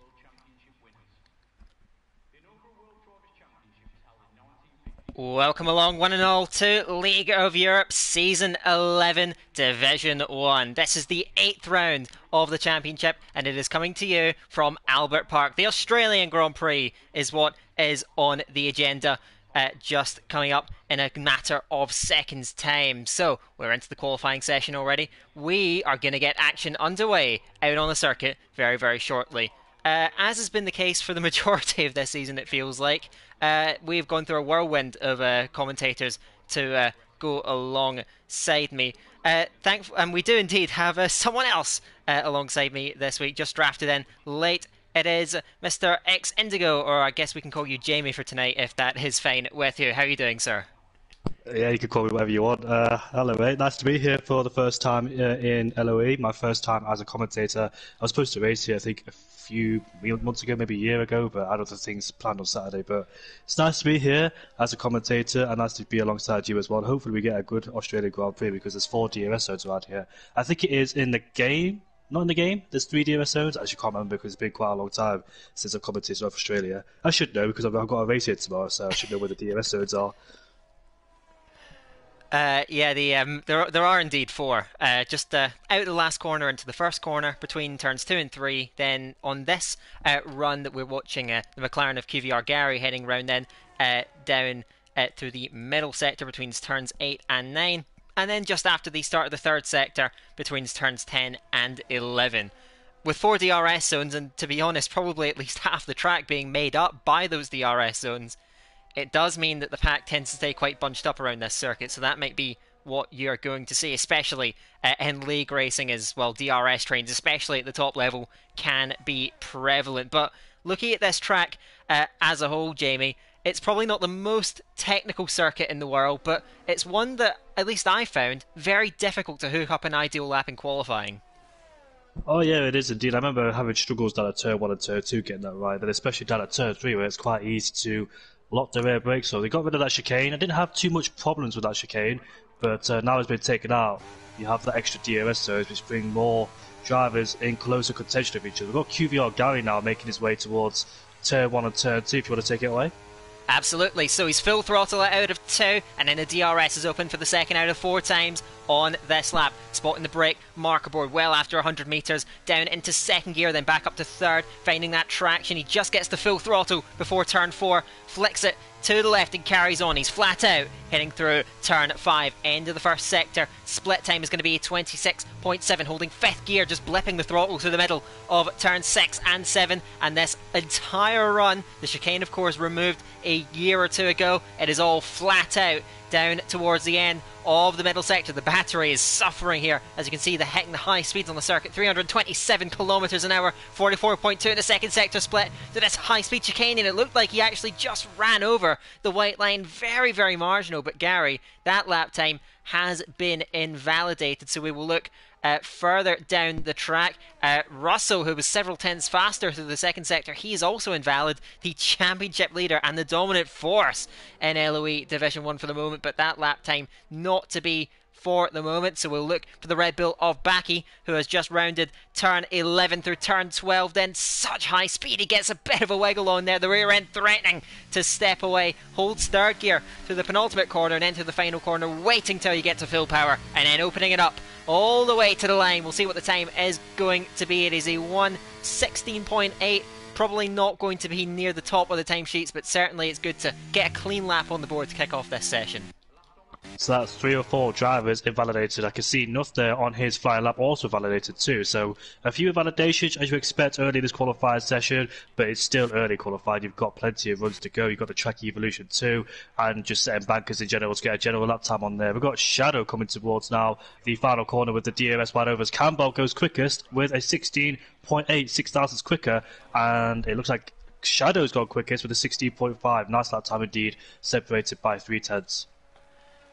World Championship winners. The inaugural World Drivers' Championship is held in 1950. Welcome along, one and all, to League of Europe Season 11, Division 1. This is the 8th round of the championship, and it is coming to you from Albert Park. The Australian Grand Prix is what is on the agenda, just coming up in a matter of seconds time. So we're into the qualifying session already. We are going to get action underway out on the circuit very shortly. As has been the case for the majority of this season, it feels like, we've gone through a whirlwind of commentators to go alongside me. And we do indeed have someone else alongside me this week, just drafted in late. It is Mr. X Indigo, or I guess we can call you Jamie for tonight, if that is fine with you. How are you doing, sir? Yeah, you can call me whatever you want. Hello, mate. Nice to be here for the first time in LOE, my first time as a commentator. I was supposed to race here, I think, a few months ago, maybe a year ago, but I had other things planned on Saturday. But it's nice to be here as a commentator, and nice to be alongside you as well. Hopefully we get a good Australian Grand Prix, because there's 4 DRS zones around here. I think it is in the game. Not in the game. There's 3 DRS zones. I actually can't remember because it's been quite a long time since I've commentated on Australia. I should know because I've got a race here tomorrow, so I should know where the DRS zones are. Yeah, there are indeed 4. Just out of the last corner into the first corner between turns 2 and 3. Then on this run that we're watching, the McLaren of QVR Gary heading round then down through the middle sector between turns 8 and 9. And then just after the start of the third sector, between turns 10 and 11. With 4 DRS zones, and to be honest, probably at least half the track being made up by those DRS zones, it does mean that the pack tends to stay quite bunched up around this circuit, so that might be what you're going to see, especially in league racing as well. DRS trains, especially at the top level, can be prevalent. But looking at this track as a whole, Jamie, it's probably not the most technical circuit in the world, but it's one that, at least I found, very difficult to hook up an ideal lap in qualifying. Oh yeah, it is indeed. I remember having struggles down at turn 1 and turn 2 getting that right, and especially down at turn 3 where it's quite easy to lock the rear brake. So they got rid of that chicane. I didn't have too much problems with that chicane, but now it's been taken out. You have that extra DRS zones which bring more drivers in closer contention of each other. We've got QVR Gary now making his way towards turn 1 and turn 2, if you want to take it away. Absolutely, so he's full throttle out of 2, and then the DRS is open for the second out of 4 times on this lap. Spotting the brake marker board well after 100 metres, down into 2nd gear, then back up to 3rd, finding that traction. He just gets the full throttle before turn 4, flicks it to the left and carries on. He's flat out, heading through turn 5, end of the first sector. Split time is going to be 26.7, holding 5th gear, just blipping the throttle through the middle of turn 6 and 7, and this entire run, the chicane of course removed a year or 2 ago, it is all flat out down towards the end of the middle sector. The battery is suffering here, as you can see, the high speeds on the circuit, 327 kilometers an hour, 44.2 in the second sector split to this high speed chicane, and it looked like he actually just ran over the white line, very marginal, but Gary, that lap time has been invalidated, so we will look further down the track. Russell, who was several tenths faster through the second sector, he is also invalid, the championship leader and the dominant force in LOE Division 1 for the moment, but that lap time not to be for the moment, so we'll look for the Red Bull of Baki, who has just rounded turn 11 through turn 12, then such high speed, he gets a bit of a wiggle on there, the rear end threatening to step away, holds 3rd gear through the penultimate corner and into the final corner, waiting till you get to full power, and then opening it up all the way to the line. We'll see what the time is going to be. It is a 1:16.8, probably not going to be near the top of the timesheets, but certainly it's good to get a clean lap on the board to kick off this session. So that's 3 or 4 drivers invalidated. I can see Nooth there on his flying lap also validated too. So a few invalidations as you expect early in this qualifying session, but it's still early qualifying. You've got plenty of runs to go. You've got the track evolution too, and just setting bankers in general to get a general lap time on there. We've got Shadow coming towards now the final corner with the DRS wide overs. Campbell goes quickest with a 16.8, 6 thousandths quicker, and it looks like Shadow's gone quickest with a 16.5. Nice lap time indeed, separated by 3 tenths.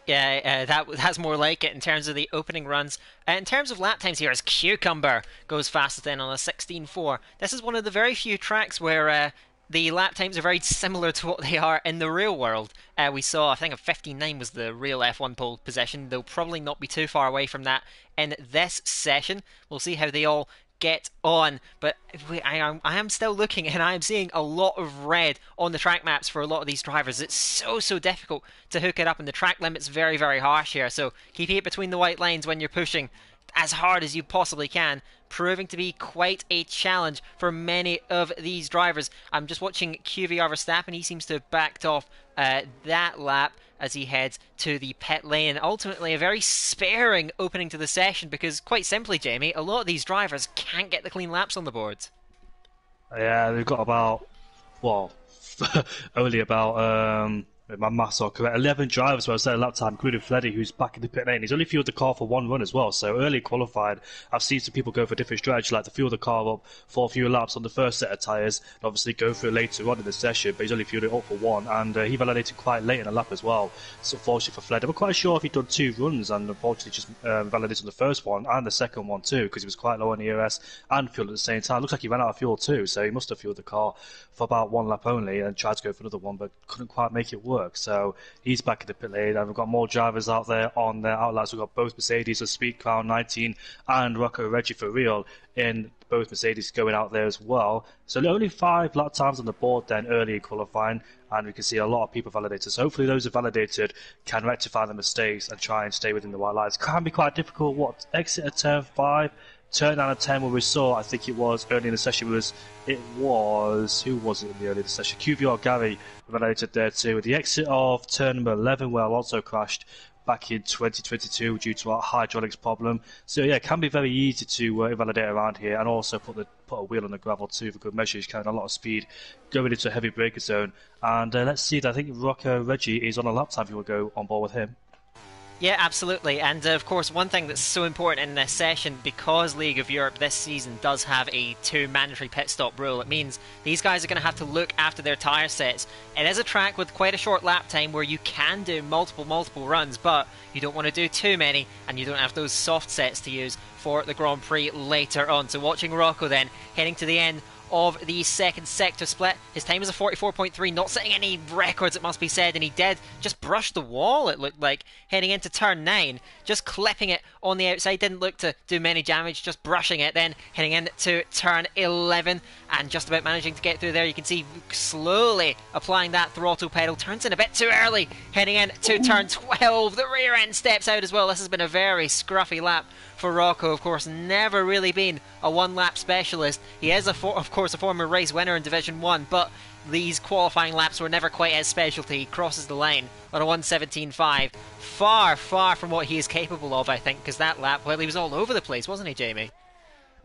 Yeah, that's more like it in terms of the opening runs. In terms of lap times here, as Cucumber goes fastest then on a 16.4. This is one of the very few tracks where the lap times are very similar to what they are in the real world. We saw, I think, a 15.9 was the real F1 pole position. They'll probably not be too far away from that in this session. We'll see how they all get on. But I am still looking, and I am seeing a lot of red on the track maps for a lot of these drivers. It's so difficult to hook it up, and the track limit's very harsh here. So keeping it between the white lines when you're pushing as hard as you possibly can, proving to be quite a challenge for many of these drivers. I'm just watching QVR Verstappen. He seems to have backed off that lap as he heads to the pit lane. Ultimately, a very sparing opening to the session, because quite simply, Jamie, a lot of these drivers can't get the clean laps on the boards. Yeah, they've got about, well, only about, if my maths are correct, 11 drivers were set a lap time, including Fleddy, who's back in the pit lane. He's only fueled the car for one run as well, so early qualified, I've seen some people go for different strategy, like to fuel the car up for a few laps on the first set of tyres, and obviously go for it later on in the session, but he's only fueled it up for one, and he validated quite late in the lap as well. So unfortunately for Fleddy, I'm quite sure if he'd done two runs, and unfortunately just validated on the first one, and the second one too, because he was quite low on ERS, and fueled at the same time. Looks like he ran out of fuel too, so he must have fueled the car for about one lap only, and tried to go for another one, but couldn't quite make it work. So he's back in the pit lane, and we've got more drivers out there on their outlets. We've got both Mercedes with Sweet Crown 19 and Rocco Reggie for real in both Mercedes going out there as well. So only 5 lap times on the board then early in qualifying, and we can see a lot of people validated. So hopefully those who validated can rectify the mistakes and try and stay within the white lines. Can be quite difficult. What, exit at turn 5? Turn down a 10 where we saw, I think it was early in the session, who was it in the early of the session? QVR Gary validated there too. With the exit of turn number 11 where Alonso crashed back in 2022 due to our hydraulics problem. So yeah, it can be very easy to invalidate around here, and also put a wheel on the gravel too for good measure. He's carrying a lot of speed going into a heavy breaker zone. And let's see, I think Rocco Reggie is on a lap time if you will go on board with him. Yeah, absolutely, and of course one thing that's so important in this session, because League of Europe this season does have a 2 mandatory pit stop rule, it means these guys are going to have to look after their tyre sets. It is a track with quite a short lap time where you can do multiple runs, but you don't want to do too many, and you don't have those soft sets to use for the Grand Prix later on. So watching Rocco then, heading to the end of the second sector split. His time is a 44.3, not setting any records, it must be said, and he did just brush the wall, it looked like, heading into turn 9, just clipping it on the outside, didn't look to do many damage, just brushing it, then heading into turn 11, and just about managing to get through there. You can see slowly applying that throttle pedal, turns in a bit too early, heading into turn 12, the rear end steps out as well. This has been a very scruffy lap for Rocco, of course, never really been a one-lap specialist. He is, of course, a former race winner in Division 1, but these qualifying laps were never quite his specialty. He crosses the line on a 1:17.5. Far from what he is capable of, I think, because that lap, well, he was all over the place, wasn't he, Jamie?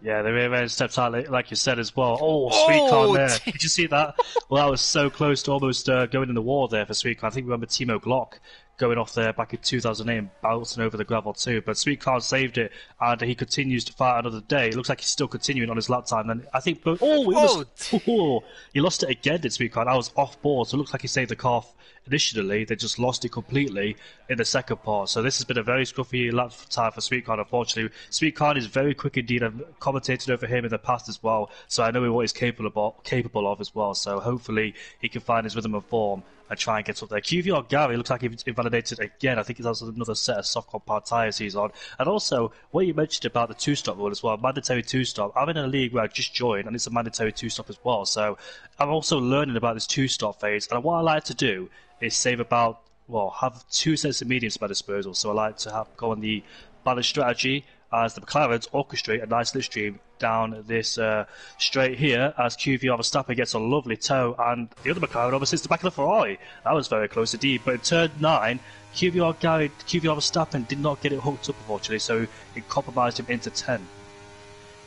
Yeah, the rear end steps out, like you said, as well. Oh, Sweet Crown there. Did you see that? Well, that was so close to almost going in the wall there for Sweet Crown. I think we remember Timo Glock going off there back in 2008 and bouncing over the gravel too. But Sweet Crown saved it, and he continues to fight another day. It looks like he's still continuing on his lap time. And I think, he lost it again, did Sweet Crown? I was off board, so it looks like he saved the car initially. They just lost it completely in the second part. So this has been a very scruffy lap time for Sweet Crown, unfortunately. Sweet Crown is very quick indeed. I've commentated over him in the past as well, so I know what he's capable of as well. So hopefully he can find his rhythm of form and try and get up there. QVR Gary looks like he's invalidated again. I think he has another set of soft compound tyres he's on. And also, what you mentioned about the 2-stop rule as well, mandatory 2-stop. I'm in a league where I just joined, and it's a mandatory 2-stop as well. So I'm also learning about this 2-stop phase. And what I like to do is save about, well, have 2 sets of mediums at my disposal. So I like to go on the balanced strategy as the McLarens orchestrate a nice slipstream down this straight here as QVR Verstappen gets a lovely toe, and the other McLaren oversits the back of the Ferrari. That was very close indeed, but in turn 9, QVR Verstappen did not get it hooked up, unfortunately, so it compromised him into 10.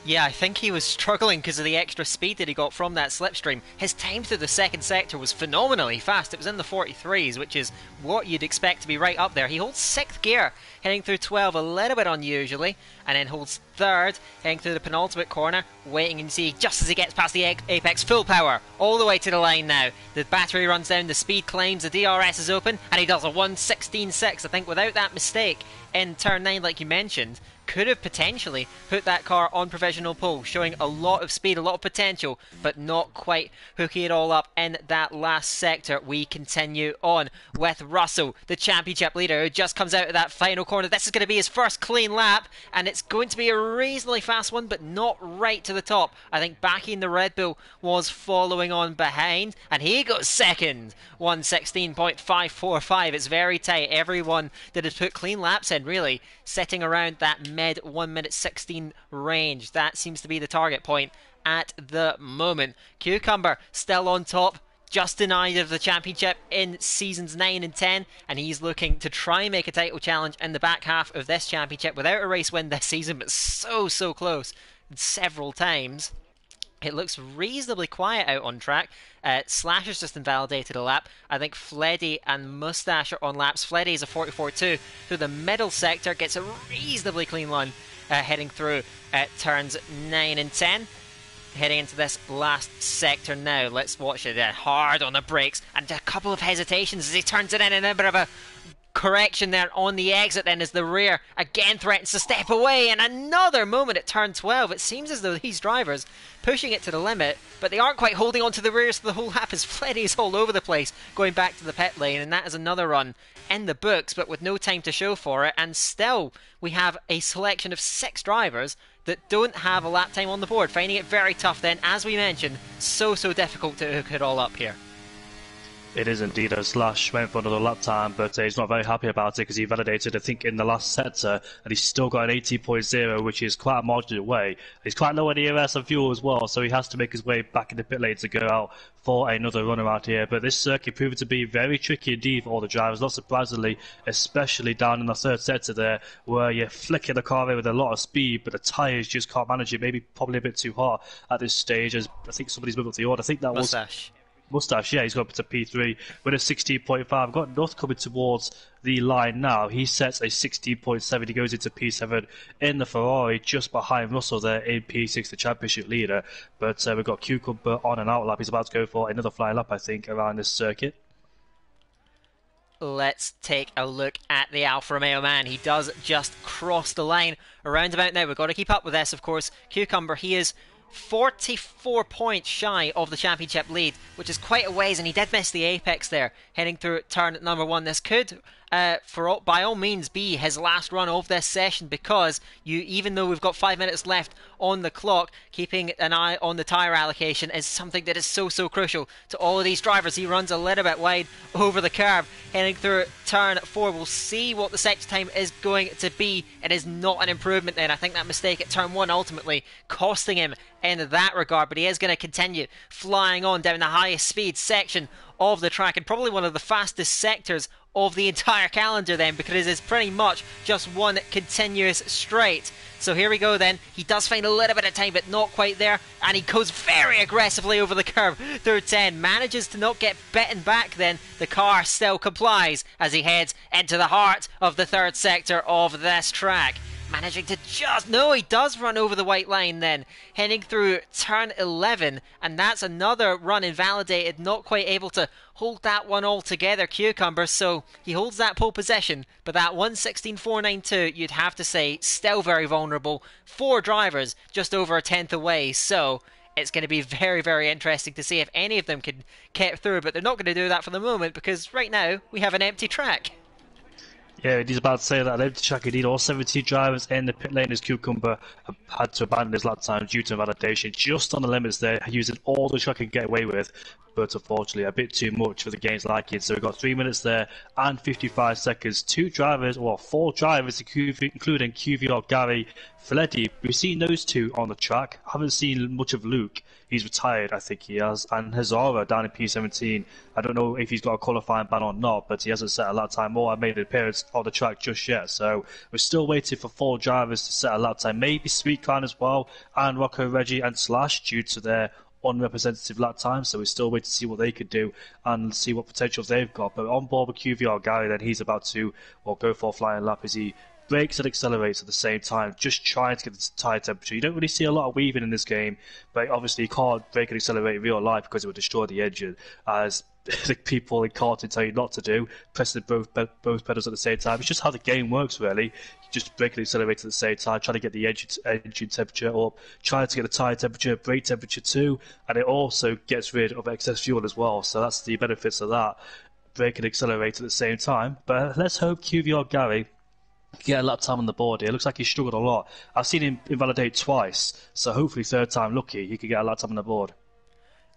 Yeah, I think he was struggling because of the extra speed that he got from that slipstream. His time through the second sector was phenomenally fast. It was in the 43s, which is what you'd expect to be right up there. He holds 6th gear, heading through 12, a little bit unusually, and then holds 3rd, heading through the penultimate corner, waiting and see just as he gets past the apex, full power, all the way to the line now. The battery runs down, the speed climbs, the DRS is open, and he does a 1:16.6, I think, without that mistake in turn 9, like you mentioned. could have potentially put that car on provisional pole, showing a lot of speed, a lot of potential, but not quite hooking it all up in that last sector. We continue on with Russell, the championship leader, who just comes out of that final corner. This is going to be his first clean lap, and it's going to be a reasonably fast one, but not right to the top. I think Baki in the Red Bull was following on behind, and he got second, 1:16.545. It's very tight. Everyone that has put clean laps in, really, sitting around that mid 1:16 range. That seems to be the target point at the moment. Cucumber still on top, just denied of the championship in seasons 9 and 10, and he's looking to try and make a title challenge in the back half of this championship without a race win this season, but so close several times. It looks reasonably quiet out on track. Slash has just invalidated a lap. I think Fleddy and Mustache are on laps. Fleddy is a 44.2 through the middle sector, gets a reasonably clean one heading through turns 9 and 10. Heading into this last sector now. Let's watch it. Hard on the brakes and a couple of hesitations as he turns it in, and a bit of a correction there on the exit then as the rear again threatens to step away, and another moment at turn 12. It seems as though these drivers pushing it to the limit, but they aren't quite holding on to the rears for the whole lap as Fleddy is all over the place going back to the pit lane, and that is another run in the books but with no time to show for it. And still we have a selection of 6 drivers that don't have a lap time on the board, finding it very tough then, as we mentioned, so difficult to hook it all up here. It is indeed. A Slash went for another lap time, but he's not very happy about it because he validated, I think, in the last sector, and he's still got an 80.0, which is quite a margin away. He's quite low on ERS and fuel as well, so he has to make his way back in the pit lane to go out for another run around here. But this circuit proved to be very tricky indeed for all the drivers, not surprisingly, especially down in the third sector there, where you're flicking the car in with a lot of speed, but the tyres just can't manage it. Maybe probably a bit too hard at this stage, as I think somebody's moved up the order. I think that was Mustache, yeah, he's gone up to P3 with a 16.5. Got Nooth coming towards the line now. He sets a 16.7. He goes into P7 in the Ferrari, just behind Russell there in P6, the championship leader. But we've got Cucumber on an out lap. He's about to go for another flying lap, I think, around this circuit. Let's take a look at the Alfa Romeo man. He does just cross the line around about now. We've got to keep up with this, of course. Cucumber, he is 44 points shy of the championship lead, which is quite a ways, and he did miss the apex there heading through turn number 1. This could by all means be his last run of this session, because even though we've got 5 minutes left on the clock, keeping an eye on the tyre allocation is something that is so crucial to all of these drivers. He runs a little bit wide over the curb heading through turn 4. We'll see what the sector time is going to be. It is not an improvement then. I think that mistake at turn 1 ultimately costing him in that regard, but he is going to continue flying on down the highest speed section of the track, and probably one of the fastest sectors of the entire calendar then, because it is pretty much just one continuous straight. So here we go then. He does find a little bit of time, but not quite there, and he goes very aggressively over the curb through 10, manages to not get bitten back then. The car still complies as he heads into the heart of the third sector of this track, managing to just... No, he does run over the white line then, heading through turn 11, and that's another run invalidated, not quite able to hold that one all together, Cucumber. So he holds that pole position, but that 1:16.492, you'd have to say, still very vulnerable. 4 drivers just over a 10th away, so it's going to be very interesting to see if any of them can get through, but they're not going to do that for the moment, because right now we have an empty track. Yeah, he's about to say that an empty track indeed. All 17 drivers in the pit lane as Cucumber had to abandon his lap time due to invalidation. Just on the limits there, using all the track he could get away with, but unfortunately a bit too much for the game's liking. So we've got 3 minutes there and 55 seconds. 2 drivers, or 4 drivers, including QVR Gary, Fleddy. We've seen those 2 on the track. Haven't seen much of Luke. He's retired, I think he has. And Hazara down in P17. I don't know if he's got a qualifying ban or not, but he hasn't set a lap time or made an appearance on the track just yet. So we're still waiting for 4 drivers to set a lap time. Maybe Sweet Crown as well, and Rocco Reggie and Slash due to their unrepresentative lap time, so we're still waiting to see what they could do and see what potential they've got. But on board with QVR Gary, then he's about to go for a flying lap as he brakes and accelerates at the same time, just trying to get the tire temperature. You don't really see a lot of weaving in this game, but obviously you can't brake and accelerate in real life because it would destroy the engine, as the people in karting tell you not to do, pressing both pedals at the same time. It's just how the game works, really. You just brake and accelerate at the same time, trying to get the engine temperature up, trying to get the tire temperature, brake temperature too, and it also gets rid of excess fuel as well, so that's the benefits of that. Brake and accelerate at the same time. But let's hope QVR Gary get a lap time on the board here. It looks like he struggled a lot. I've seen him invalidate twice, so hopefully third time lucky he can get a lap time on the board.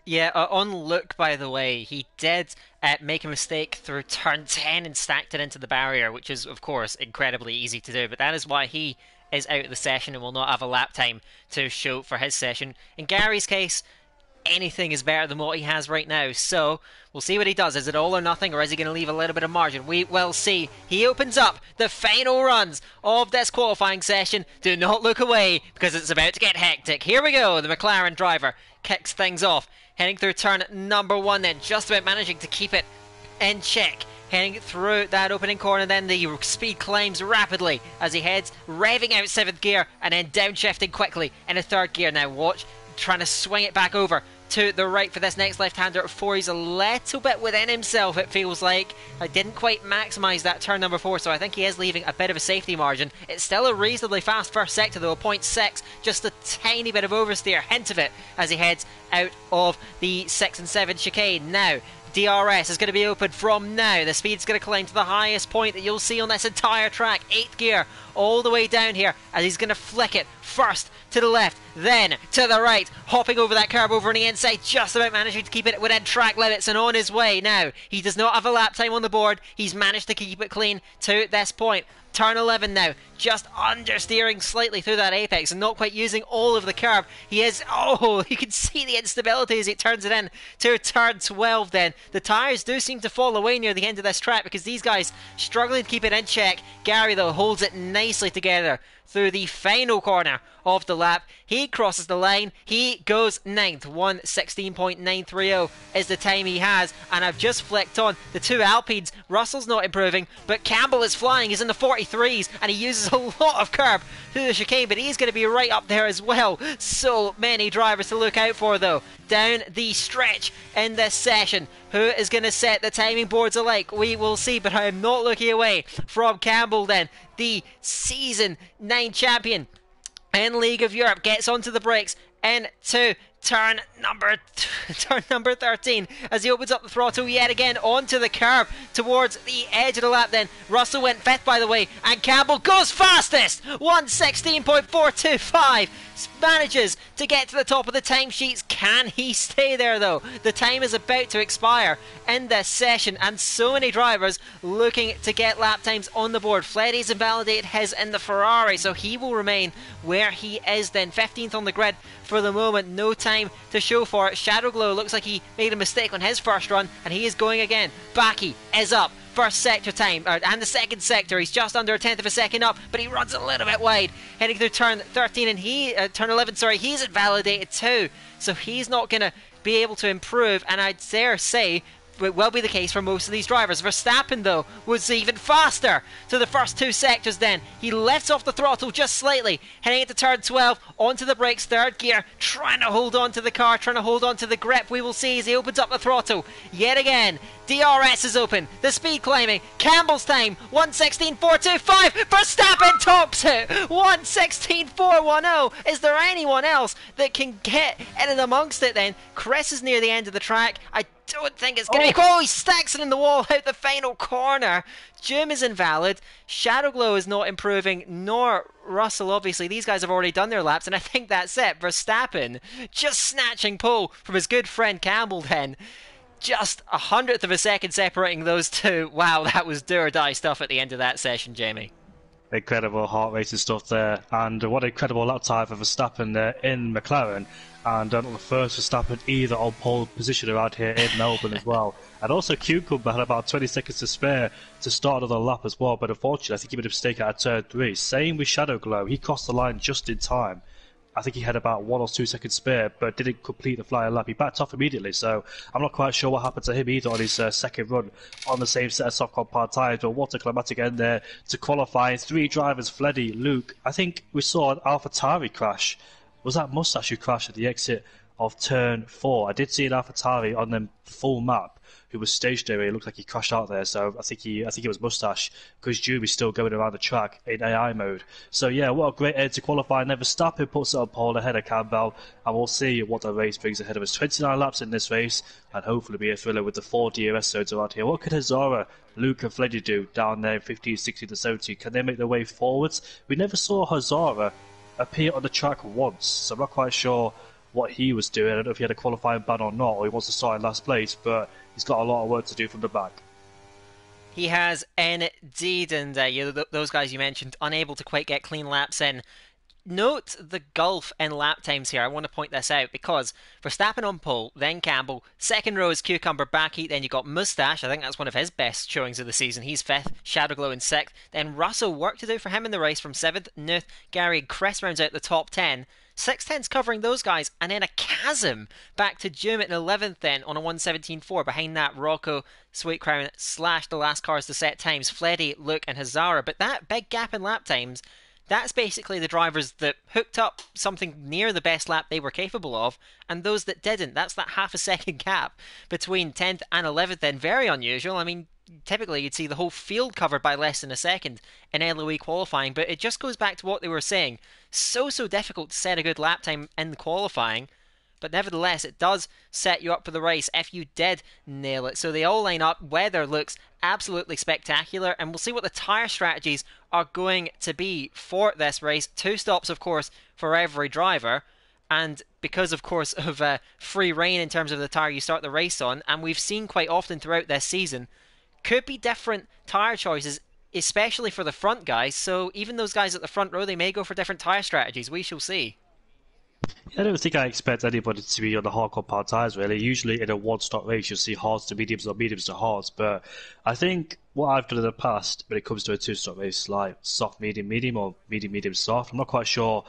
Yeah, on Luke, by the way, he did make a mistake through turn 10 and stacked it into the barrier, which is, of course, incredibly easy to do, but that is why he is out of the session and will not have a lap time to show for his session. In Gary's case, anything is better than what he has right now, so we'll see what he does. Is it all or nothing, or is he going to leave a little bit of margin? We will see. He opens up the final runs of this qualifying session. Do not look away, because it's about to get hectic. Here we go. The McLaren driver kicks things off, heading through turn number 1 then, just about managing to keep it in check, heading through that opening corner. Then the speed climbs rapidly as he heads, revving out 7th gear, and then downshifting quickly into 3rd gear. Now watch, trying to swing it back over to the right for this next left-hander. 4, he's a little bit within himself, it feels like. I didn't quite maximise that turn number 4, so I think he is leaving a bit of a safety margin. It's still a reasonably fast first sector though, 0.6, just a tiny bit of oversteer, hint of it, as he heads out of the 6 and 7 chicane. Now, DRS is going to be open from now. The speed's going to climb to the highest point that you'll see on this entire track. 8th gear all the way down here, as he's going to flick it first to the left, then to the right, hopping over that curb over on the inside, just about managing to keep it within track limits and on his way. Now, he does not have a lap time on the board. He's managed to keep it clean to this point. Turn 11 now, just understeering slightly through that apex and not quite using all of the curb. He is, oh, you can see the instability as it turns it in to turn 12 then. The tyres do seem to fall away near the end of this track because these guys struggling to keep it in check. Gary, though, holds it nicely together through the final corner of the lap. He crosses the line. He goes 9th. 1:16.930 is the time he has. And I've just flicked on the two Alpines. Russell's not improving, but Campbell is flying. He's in the 43s, and he uses a lot of curb through the chicane, but he's going to be right up there as well. So many drivers to look out for, though, down the stretch in this session. Who is going to set the timing boards alike? We will see, but I am not looking away from Campbell then. The season 9 champion in League of Europe gets onto the brakes into turn number 13 as he opens up the throttle yet again onto the curb towards the edge of the lap then. Russell went 5th, by the way, and Campbell goes fastest. 1:16.425. Manages to get to the top of the timesheets. Can he stay there though? The time is about to expire in this session and so many drivers looking to get lap times on the board. Fleddy's invalidated his in the Ferrari, so he will remain where he is then. 15th on the grid for the moment, no time to show for it. Shadow Glow looks like he made a mistake on his first run and he is going again. Baki is up. First sector time, and the second sector, he's just under a 10th of a second up, but he runs a little bit wide, heading through turn 13, and turn 11, he's invalidated too, so he's not going to be able to improve, and I dare say it will be the case for most of these drivers. Verstappen, though, was even faster to the first two sectors then. He lifts off the throttle just slightly, heading into turn 12, onto the brakes, 3rd gear, trying to hold on to the car, trying to hold on to the grip. We will see as he opens up the throttle yet again. DRS is open, the speed climbing. Campbell's time, 1:16.425. Verstappen tops it, 1:16.410. Is there anyone else that can get in and amongst it then? Cress is near the end of the track. I don't think it's going to be... Oh, he stacks it in the wall out the final corner. Jim is invalid. Shadow Glow is not improving, nor Russell, obviously. These guys have already done their laps, and I think that's it. Verstappen just snatching pole from his good friend Campbell then. Just 100th of a second separating those two. Wow, that was do or die stuff at the end of that session, Jamie. Incredible heart racing stuff there, and what an incredible lap time for Verstappen there in McLaren. And not the first Verstappen either on pole position around here in Melbourne as well. And also Cucumber had about 20 seconds to spare to start another lap as well, but unfortunately I think he made a mistake at turn 3. Same with Shadow Glow, he crossed the line just in time. I think he had about 1 or 2 seconds spare, but didn't complete the flyer lap. He backed off immediately, so I'm not quite sure what happened to him either on his second run on the same set of soft compound tyres. But what a climatic end there to qualify. Three drivers, Fleddy, Luke. I think we saw an AlphaTauri crash. Was that Mustache who crashed at the exit of turn 4? I did see an AlphaTauri on the full map who was stationary. It looked like he crashed out there, so I think it was Mustache, because Jamie's still going around the track in AI mode. So yeah, what a great end to qualify. And then Verstappen puts it on pole ahead of Campbell, and we'll see what the race brings ahead of us. 29 laps in this race, and hopefully be a thriller with the 4 DRS zones around here. What could Hazara, Luke and Fleddy do down there in 15, 16 and 17? Can they make their way forwards? We never saw Hazara appear on the track once, so I'm not quite sure what he was doing. I don't know if he had a qualifying ban or not, or he wants to start in last place, but he's got a lot of work to do from the back. He has indeed, and those guys you mentioned, unable to quite get clean laps in. Note the gulf in lap times here. I want to point this out because Verstappen on pole, then Campbell, second row is Cucumber, Baki, then you got Mustache. I think that's one of his best showings of the season. He's fifth, Shadow Glow in sixth. Then Russell, work to do for him in the race from seventh. Nooth, Gary, Cress rounds out the top 10. 6-10s covering those guys, and then a chasm back to Jim at 11th then on a 1:17.4. Behind that, Rocco, Sweet Crown, Slash, the last cars to set times, Fleddy, Luke and Hazara. But that big gap in lap times, that's basically the drivers that hooked up something near the best lap they were capable of, and those that didn't. That's that half a second gap between 10th and 11th then. Very unusual. I mean, typically you'd see the whole field covered by less than a second in LOE qualifying, but it just goes back to what they were saying. So difficult to set a good lap time in qualifying, but nevertheless it does set you up for the race if you did nail it. So they all line up. Weather looks absolutely spectacular, and we'll see what the tyre strategies are going to be for this race. 2 stops of course for every driver, and because of course of free reign in terms of the tyre you start the race on, and we've seen quite often throughout this season, could be different tyre choices, especially for the front guys. So even those guys at the front row, they may go for different tyre strategies. We shall see. I don't think I expect anybody to be on the hard compound tyres, really. Usually in a one-stop race, you'll see hards to mediums or mediums to hards. But I think what I've done in the past when it comes to a two-stop race, like soft, medium, medium or medium, medium, soft, I'm not quite sure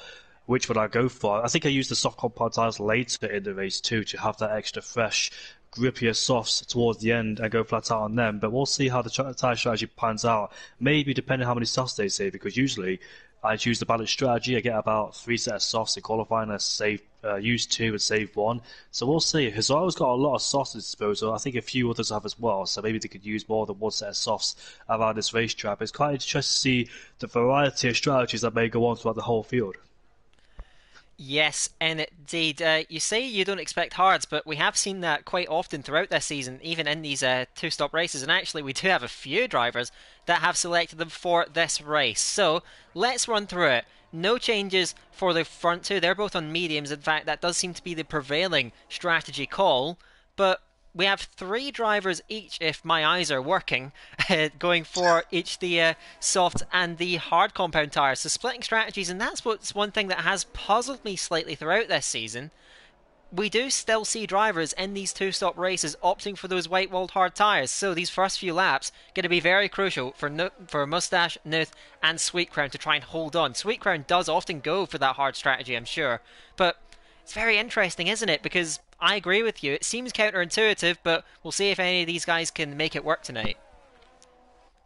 which one I go for. I think I use the soft compound tyres later in the race too, to have that extra fresh, grippier softs towards the end and go flat out on them. But we'll see how the tyre strategy pans out, maybe depending on how many softs they save, because usually I choose the balanced strategy. I get about 3 sets of softs in qualifying. I save, use 2 and save 1. So we'll see. Hazara's got a lot of softs at his disposal. I think a few others have as well. So maybe they could use more than 1 set of softs around this racetrack. But it's quite interesting to see the variety of strategies that may go on throughout the whole field. Yes, and indeed. You say you don't expect hards, but we have seen that quite often throughout this season, even in these two-stop races. And actually, we do have a few drivers that have selected them for this race. So let's run through it. No changes for the front two. They're both on mediums. In fact, that does seem to be the prevailing strategy call. But we have 3 drivers each, if my eyes are working, going for each the soft and the hard compound tyres. So splitting strategies, and that's what's one thing that has puzzled me slightly throughout this season. We do still see drivers in these two-stop races opting for those white-walled hard tyres. So these first few laps going to be very crucial for Mustache, Nooth and Sweet Crown to try and hold on. Sweet Crown does often go for that hard strategy, I'm sure. But it's very interesting, isn't it? Because I agree with you. It seems counterintuitive, but we'll see if any of these guys can make it work tonight.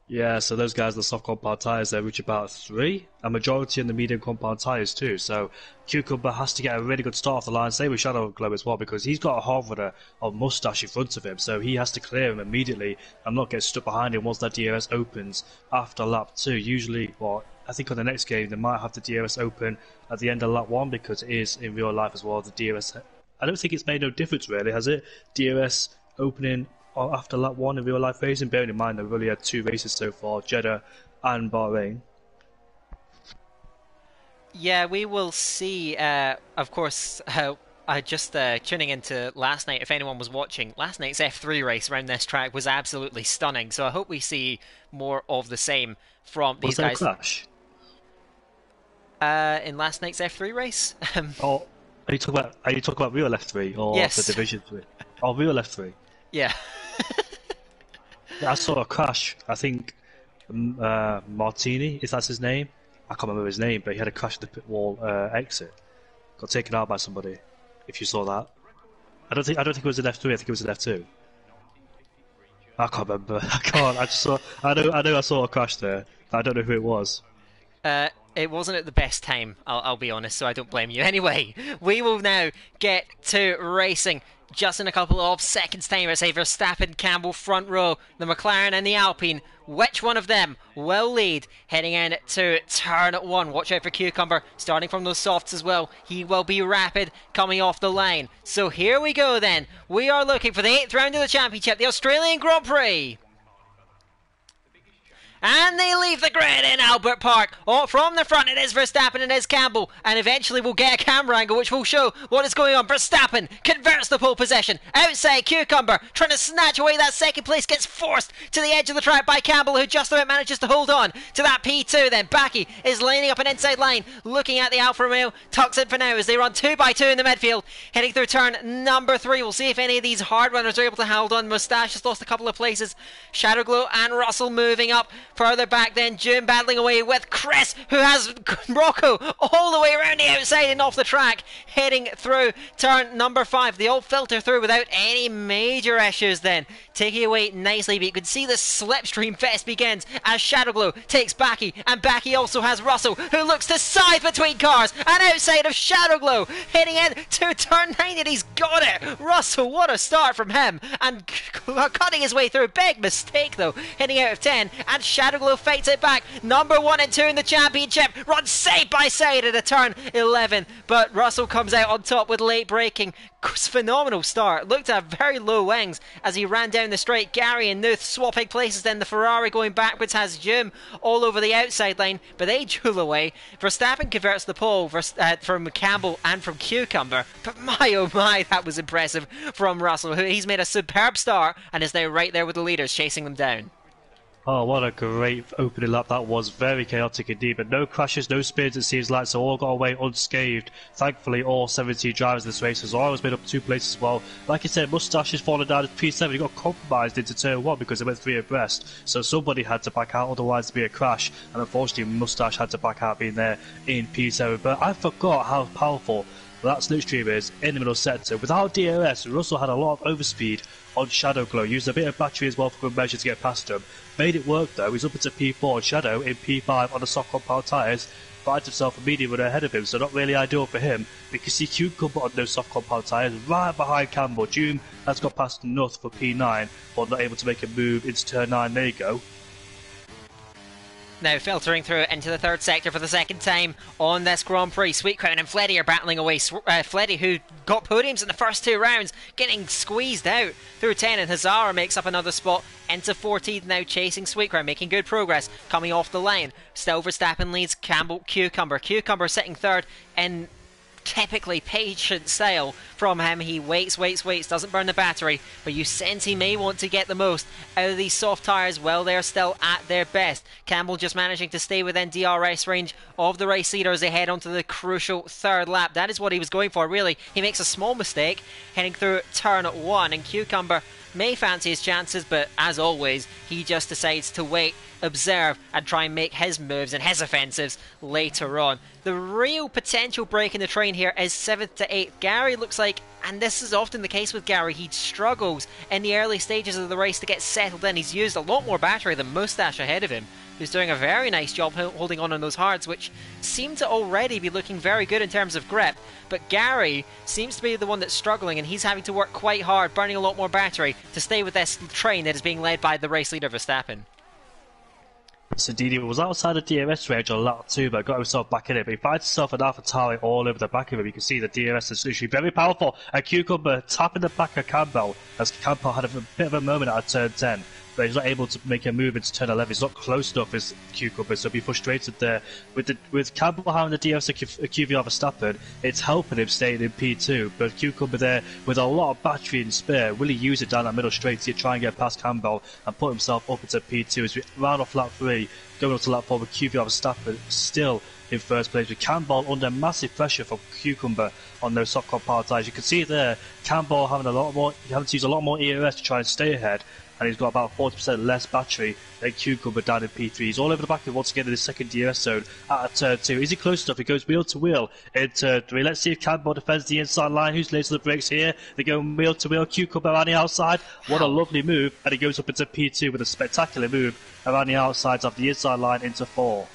Yeah, so those guys, the soft compound tyres, they reach about 3, a majority in the medium compound tyres too. So Cucumber has to get a really good start off the line, same with Shadow Glow as well, because he's got a hard runner of Mustache in front of him, so he has to clear him immediately and not get stuck behind him once that DRS opens after lap 2. Usually, well, I think on the next game, they might have the DRS open at the end of lap 1, because it is in real life as well, the DRS... I don't think it's made no difference, really, has it? DRS opening after lap 1 in real life racing, bearing in mind they've only had 2 races so far, Jeddah and Bahrain. Yeah, we will see, of course, just tuning into last night, if anyone was watching, last night's F3 race around this track was absolutely stunning, so I hope we see more of the same from these guys. Was there a crash? In last night's F3 race? Oh. Are you talking about real F3 or yes, the Division 3? Oh, real F3. Yeah. I saw a crash. I think Martini, if that's his name. I can't remember his name, but he had a crash at the pit wall exit. got taken out by somebody, if you saw that. I don't think it was an F3, I think it was an F2. I can't remember. I know I saw a crash there, but I don't know who it was. It wasn't at the best time, I'll be honest, so I don't blame you. Anyway, we will now get to racing. Just in a couple of seconds time, it's a Verstappen, Campbell front row, the McLaren and the Alpine. Which one of them will lead heading in to turn one? Watch out for Cucumber, starting from those softs as well. He will be rapid coming off the line. So here we go then. We are looking for the 8th round of the championship, the Australian Grand Prix. And they leave the grid in Albert Park. Oh, from the front, it is Verstappen, it is Campbell. And eventually we'll get a camera angle which will show what is going on. Verstappen converts the pole possession. Outside, Cucumber trying to snatch away that second place. Gets forced to the edge of the track by Campbell, who just about manages to hold on to that P2 then. Baki is lining up an inside line, looking at the Alfa Romeo. Tucks in for now as they run 2 by 2 in the midfield. Heading through turn number 3. We'll see if any of these hard runners are able to hold on. Mustache has lost a couple of places. Shadow Glow and Russell moving up. Further back then, Jim battling away with Cress, who has Rocco all the way around the outside and off the track, heading through turn number 5. They all filter through without any major issues then, taking away nicely, but you can see the slipstream fest begins as Shadow Glow takes Baki, and Baki also has Russell, who looks to scythe between cars, and outside of Shadow Glow, heading in to turn 9, and he's got it! Russell, what a start from him, and cutting his way through, big mistake though, heading out of 10, and Shadow Glow fights it back. Number 1 and 2 in the championship run side by side at a turn 11, but Russell comes out on top with late braking. Phenomenal start. Looked at very low wings as he ran down the straight. Gary and Nooth swapping places. Then the Ferrari going backwards has Jim all over the outside line, but they duel away. Verstappen converts the pole from Campbell and from Cucumber. But my oh my, that was impressive from Russell. He's made a superb start and is now right there with the leaders, chasing them down. Oh, what a great opening lap that was. Very chaotic indeed, but no crashes, no spins it seems like, so all got away unscathed. Thankfully, all 17 drivers in this race has always been up 2 places as well. Like I said, Mustache is falling down at P7. He got compromised into turn 1 because they went 3 abreast. So somebody had to back out, otherwise it'd be a crash. And unfortunately, Mustache had to back out being there in P7. But I forgot how powerful that slipstream is in the middle sector. Without DRS, Russell had a lot of overspeed on Shadow Glow, used a bit of battery as well for good measure to get past him. Made it work though, he's up into P4 and Shadow in P5 on the soft compound tyres, finds himself a medium runner ahead of him, so not really ideal for him. But you can see Cucumber on those soft compound tyres right behind Campbell. June has got past Nooth for P9, but not able to make a move into turn 9, there you go. Now filtering through into the 3rd sector for the 2nd time on this Grand Prix. Sweet Crown and Fleddy are battling away. Fleddy, who got podiums in the first 2 rounds, getting squeezed out through 10, and Hazara makes up another spot into 14th now, chasing Sweet Crown, making good progress coming off the line. Still Verstappen leads Campbell, Cucumber. Cucumber sitting 3rd in typically patient style from him. He waits, doesn't burn the battery, but you sense he may want to get the most out of these soft tyres while they're still at their best. Campbell just managing to stay within DRS range of the race leader as they head onto the crucial 3rd lap. That is what he was going for really. He makes a small mistake heading through turn 1, and Cucumber may fancy his chances, but as always he just decides to wait, observe and try and make his moves and his offensives later on. The real potential break in the train here is 7th to 8th. Gary looks like, and this is often the case with Gary, he struggles in the early stages of the race to get settled in. He's used a lot more battery than Mustache ahead of him, who's doing a very nice job holding on those hards, which seem to already be looking very good in terms of grip. But Gary seems to be the one that's struggling, and he's having to work quite hard, burning a lot more battery to stay with this train that is being led by the race leader Verstappen. So Didi was outside the DRS range on lap 2, but got himself back in it. But he finds himself an AlphaTauri all over the back of him. You can see the DRS is literally very powerful. And Cucumber tapping the back of Campbell, as Campbell had a bit of a moment at turn 10. But he's not able to make a move into turn 11. He's not close enough as Cucumber, so he'll be frustrated there. With Campbell having the DRS at QVR Verstappen, it's helping him stay in P2. But Cucumber there, with a lot of battery and spare, will he use it down that middle straight to try and get past Campbell and put himself up into P2 as we round off lap 3, going up to lap 4 with QVR Verstappen still in first place, with Campbell under massive pressure from Cucumber on those soft compound tyres. You can see there, Campbell having to use a lot more ERS to try and stay ahead, and he's got about 40% less battery than Cucumber down in P3. He's all over the back of once again in his second DRS zone at turn 2. Is he close enough? He goes wheel to wheel in turn 3. Let's see if Campbell defends the inside line. Who's late to the brakes here? They go wheel to wheel. Cucumber around the outside. What a lovely move. And he goes up into P2 with a spectacular move around the outsides of the inside line into 4.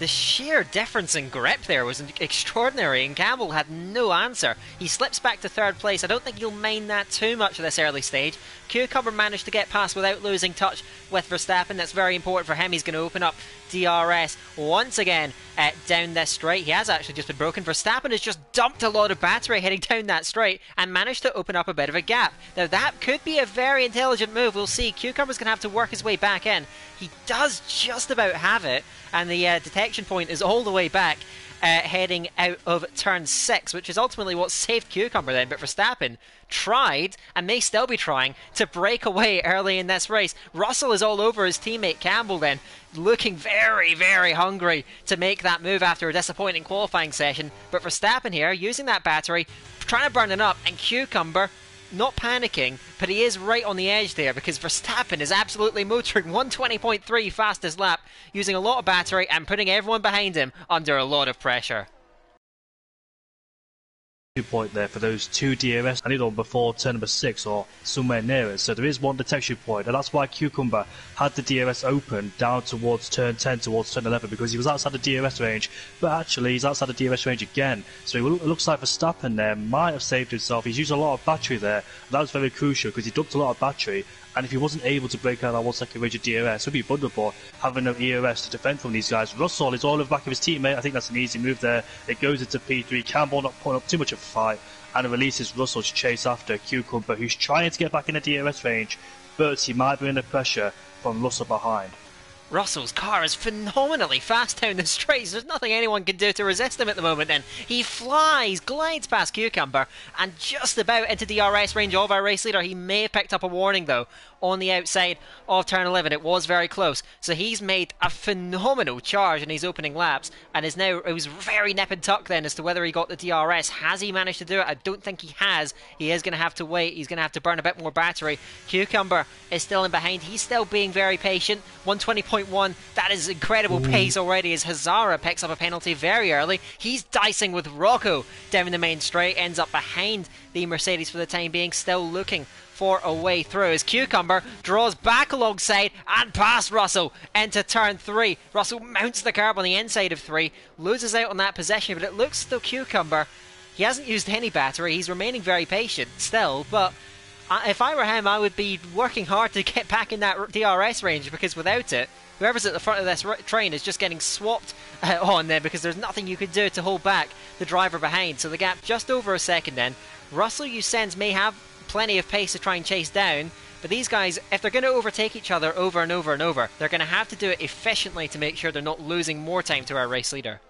The sheer difference in grip there was extraordinary, and Campbell had no answer. He slips back to third place. I don't think you'll mind that too much at this early stage. Cucumber managed to get past without losing touch with Verstappen. That's very important for him. He's going to open up DRS once again down this straight. He has actually just been broken. Verstappen has just dumped a lot of battery heading down that straight and managed to open up a bit of a gap. Now that could be a very intelligent move. We'll see. Cucumber's going to have to work his way back in. He does just about have it, and the detection point is all the way back, heading out of turn 6, which is ultimately what saved Cucumber then. But Verstappen tried, and may still be trying, to break away early in this race. Russell is all over his teammate Campbell then, looking very, very hungry to make that move after a disappointing qualifying session. But Verstappen here, using that battery, trying to burn it up, and Cucumber not panicking, but he is right on the edge there, because Verstappen is absolutely motoring 120.3 fastest lap, using a lot of battery and putting everyone behind him under a lot of pressure. Point there for those two DRS I need on before turn number 6 or somewhere near it, so there is one detection point, and that's why Cucumber had the DRS open down towards turn 10 towards turn 11, because he was outside the DRS range, but actually he's outside the DRS range again, so it looks like Verstappen there might have saved himself. He's used a lot of battery there, and that was very crucial because he dumped a lot of battery, and if he wasn't able to break out that 1 second range of DRS, it would be vulnerable having no ERS to defend from these guys. Russell is all over the back of his teammate. I think that's an easy move there. It goes into P3. Campbell not putting up too much of a fight, and it releases Russell to chase after Cucumber, who's trying to get back in the DRS range, but he might be under pressure from Russell behind. Russell's car is phenomenally fast down the straights. There's nothing anyone can do to resist him at the moment then. He flies, glides past Cucumber, and just about into the DRS range of our race leader. He may have picked up a warning though on the outside of turn 11. It was very close. So he's made a phenomenal charge in his opening laps, and is now, it was very nip and tuck then as to whether he got the DRS. Has he managed to do it? I don't think he has. He is going to have to wait. He's going to have to burn a bit more battery. Cucumber is still in behind. He's still being very patient. 120.1, that is incredible pace already, as Hazara picks up a penalty very early. He's dicing with Rocco down the main straight, ends up behind the Mercedes for the time being, still looking for a way through, as Cucumber draws back alongside and past Russell into turn 3. Russell mounts the curb on the inside of 3, loses out on that possession, but it looks as though Cucumber, he hasn't used any battery, he's remaining very patient still, but if I were him, I would be working hard to get back in that DRS range, because without it, whoever's at the front of this train is just getting swapped on there, because there's nothing you can do to hold back the driver behind. So the gap just over a second then. Russell, you sense, may have plenty of pace to try and chase down, but these guys, if they're going to overtake each other over and over and over, they're going to have to do it efficiently to make sure they're not losing more time to our race leader.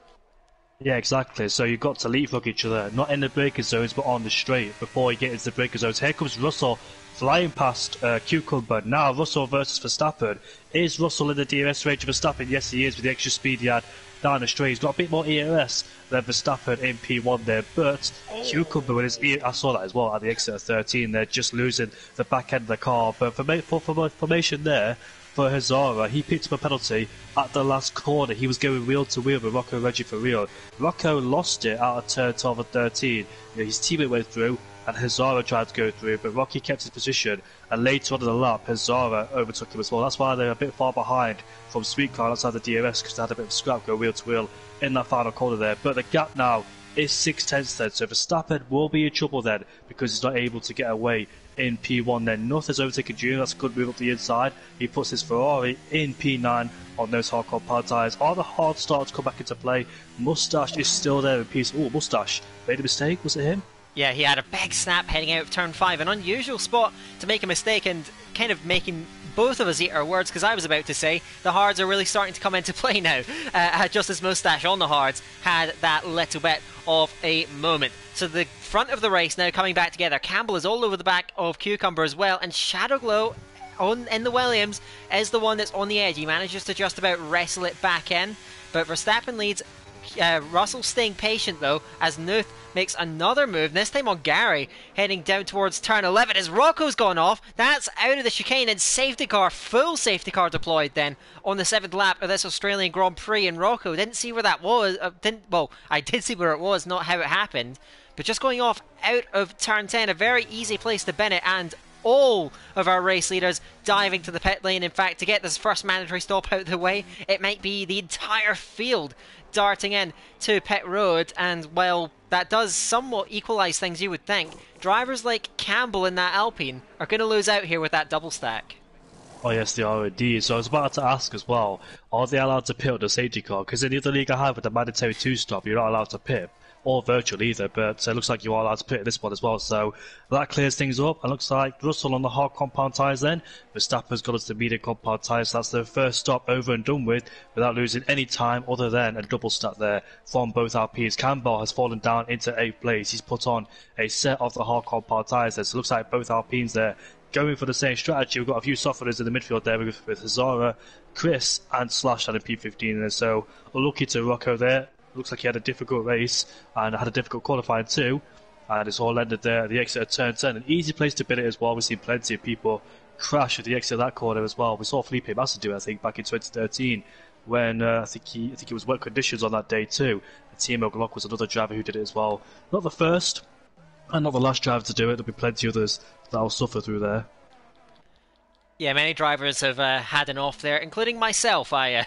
Yeah, exactly. So you've got to leapfrog each other, not in the braking zones, but on the straight before you get into the braking zones. Here comes Russell flying past Cucumber. Now Russell versus Verstappen. Is Russell in the DRS range of Verstappen? Yes, he is, with the extra speed he had down the straight. He's got a bit more ERS than Verstappen in P1 there, but Cucumber with his I saw that as well at the exit of 13 there, just losing the back end of the car. But for formation there, for Hazara, he picked up a penalty at the last corner. He was going wheel to wheel with Rocco Reggie for real. Rocco lost it out of turn 12 and 13. You know, his teammate went through, and Hazara tried to go through, but Rocky kept his position, and later on in the lap, Hazara overtook him as well. That's why they're a bit far behind from Sweet Crown outside the DRS, because they had a bit of scrap go wheel to wheel in that final corner there. But the gap now is 6 tenths then, so Verstappen will be in trouble then, because he's not able to get away in P1 then. Nooth has overtaken June. That's a good move up the inside. He puts his Ferrari in P9 on those hard compound tyres. Are the hard starts come back into play? Mustache is still there in peace. Oh, Mustache made a mistake. Was it him? Yeah, he had a big snap heading out of turn 5. An unusual spot to make a mistake, and kind of making both of us eat our words, because I was about to say the hards are really starting to come into play now, just as Mustache on the hards had that little bit of a moment. So the front of the race now coming back together. Campbell is all over the back of Cucumber as well, and Shadow Glow in the Williams is the one that's on the edge. He manages to just about wrestle it back in, but Verstappen leads Russell staying patient though, as Nooth makes another move, this time on Gary, heading down towards turn 11 as Rocco's gone off. That's out of the chicane, and safety car, full safety car deployed then on the 7th lap of this Australian Grand Prix. And Rocco, didn't see where that was, well, I did see where it was, not how it happened, but just going off out of turn 10, a very easy place to bin it, and all of our race leaders diving to the pit lane. In fact, to get this first mandatory stop out of the way, it might be the entire field darting in to pit road, and well, that does somewhat equalise things, you would think. Drivers like Campbell in that Alpine are going to lose out here with that double stack. Oh yes, they are indeed. So I was about to ask as well, are they allowed to pit with the safety car? Because in the other league I have with the mandatory two stop, you're not allowed to pit, or virtual either, but it looks like you are allowed to pit this one as well, so that clears things up. It looks like Russell on the hard compound tyres then, Verstappen's got us the medium compound tyres, so that's their first stop over and done with, without losing any time other than a double stack there from both LPs. Campbell has fallen down into 8th place, he's put on a set of the hard compound tyres there, so it looks like both Alpines there going for the same strategy. We've got a few softeners in the midfield there with Hazara, Chris and Slash at a P15 there, so unlucky to Rocco there. Looks like he had a difficult race and had a difficult qualifying too, and it's all ended there at the exit of turn 10. An easy place to bin it as well. We've seen plenty of people crash at the exit of that corner as well. We saw Felipe Massa do it, I think, back in 2013 when I think it was wet conditions on that day too. And Timo Glock was another driver who did it as well. Not the first and not the last driver to do it. There'll be plenty others that will suffer through there. Yeah, many drivers have had an off there, including myself. I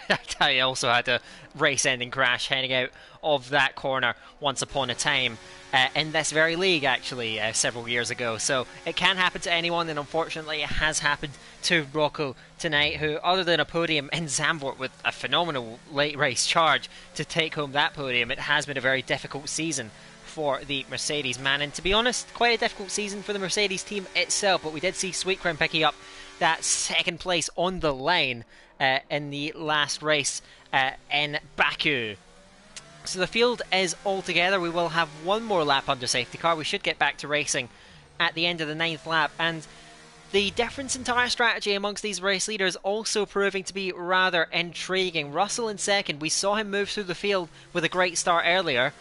also had a race-ending crash heading out of that corner once upon a time in this very league, actually, several years ago. So it can happen to anyone, and unfortunately it has happened to Rocco tonight, who, other than a podium in Zandvoort with a phenomenal late-race charge to take home that podium, it has been a very difficult season for the Mercedes man. And to be honest, quite a difficult season for the Mercedes team itself, but we did see Sweet Crown picking up that second place on the line in the last race in Baku. So the field is all together. We will have one more lap under safety car. We should get back to racing at the end of the 9th lap, and the difference in tyre strategy amongst these race leaders also proving to be rather intriguing. Russell in second, we saw him move through the field with a great start earlier,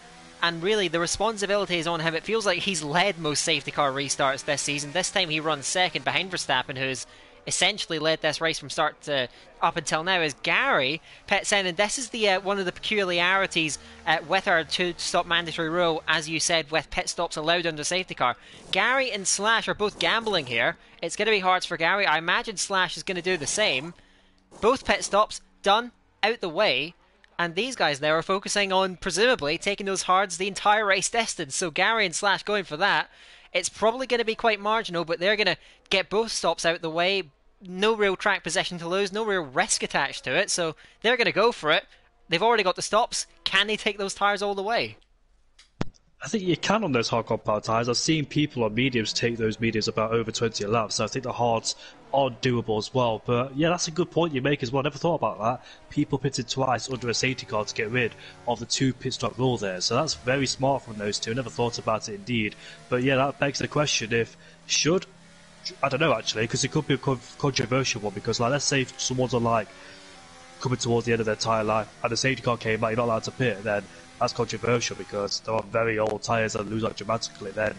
and really the responsibility is on him. It feels like he's led most safety car restarts this season. This time he runs second behind Verstappen, who's essentially led this race from start to up until now, as Gary pits in. And this is the one of the peculiarities with our two-stop mandatory rule, as you said, with pit stops allowed under safety car. Gary and Slash are both gambling here. It's going to be hard for Gary. I imagine Slash is going to do the same. Both pit stops done, out the way. And these guys there are focusing on, presumably, taking those hards the entire race distance. So Gary and Slash going for that. It's probably going to be quite marginal, but they're going to get both stops out of the way. No real track position to lose, no real risk attached to it. So they're going to go for it. They've already got the stops. Can they take those tyres all the way? I think you can on those hard compound tyres. I've seen people on mediums take those mediums about over 20 laps, so I think the hards are doable as well. But yeah, that's a good point you make as well. I never thought about that. People pitted twice under a safety car to get rid of the two pit stop rule there. So that's very smart from those two. I never thought about it indeed. But yeah, that begs the question if should... I don't know actually, because it could be a controversial one, because like, let's say if someone's on, like, coming towards the end of their tyre life and the safety car came out, you're not allowed to pit, then that's controversial because they're on very old tyres and lose out dramatically. Then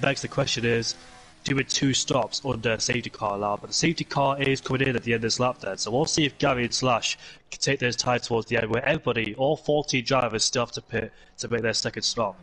begs the question is, doing two stops under a safety car allow? But the safety car is coming in at the end of this lap then, so we'll see if Gary and Slash can take those tyres towards the end, where everybody, all 14 drivers, still have to pit to make their second stop.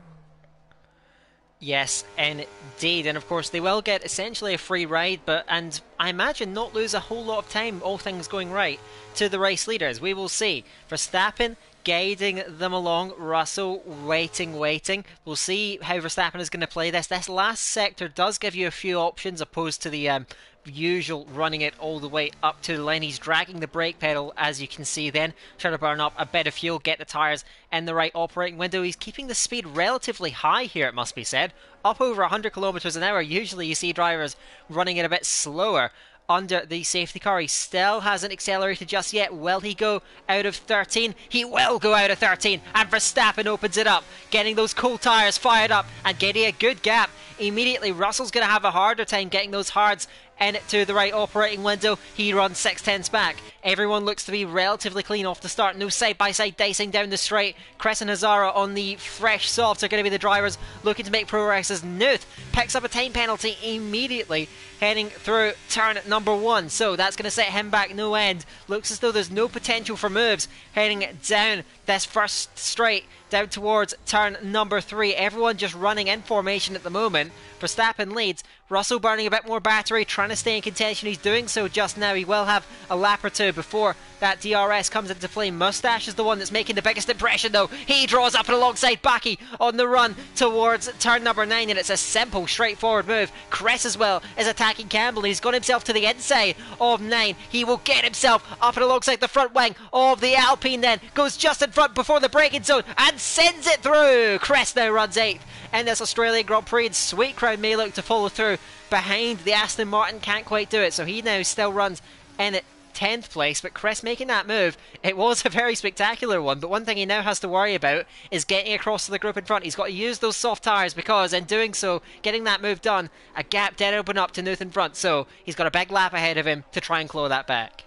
Yes, indeed, and of course they will get essentially a free ride, and I imagine not lose a whole lot of time, all things going right, to the race leaders. We will see. Verstappen guiding them along, Russell waiting. We'll see how Verstappen is going to play this. This last sector does give you a few options, opposed to the usual running it all the way up to the line. He's dragging the brake pedal, as you can see then, trying to burn up a bit of fuel, get the tyres in the right operating window. He's keeping the speed relatively high here, it must be said, up over 100 kilometers an hour. Usually you see drivers running it a bit slower under the safety car. He still hasn't accelerated just yet. Will he go out of 13? He will go out of 13, and Verstappen opens it up, getting those cool tyres fired up and getting a good gap immediately. Russell's going to have a harder time getting those hards and to the right operating window, he runs 6/10 back. Everyone looks to be relatively clean off the start. No side-by-side dicing down the straight. Cress and Hazara on the fresh softs are going to be the drivers looking to make progress as Nooth picks up a time penalty immediately heading through turn number 1. So that's going to set him back no end. Looks as though there's no potential for moves heading down this first straight down towards turn number 3. Everyone just running in formation at the moment. Verstappen leads. Russell burning a bit more battery, trying to stay in contention. He's doing so just now. He will have a lap or two before that DRS comes into play. Mustache is the one that's making the biggest impression though. He draws up alongside Baki on the run towards turn number 9, and it's a simple, straightforward move. Cress as well is attacking Campbell. He's got himself to the inside of 9. He will get himself up and alongside the front wing of the Alpine then. Goes just in front before the braking zone and sends it through. Cress now runs 8th in this Australian Grand Prix, and Sweet Crown may look to follow through behind the Aston Martin. Can't quite do it, so he now still runs in it 10th place. But Cress making that move, it was a very spectacular one, but one thing he now has to worry about is getting across to the group in front. He's got to use those soft tyres, because in doing so, getting that move done, a gap did open up to Nooth in front, so he's got a big lap ahead of him to try and claw that back.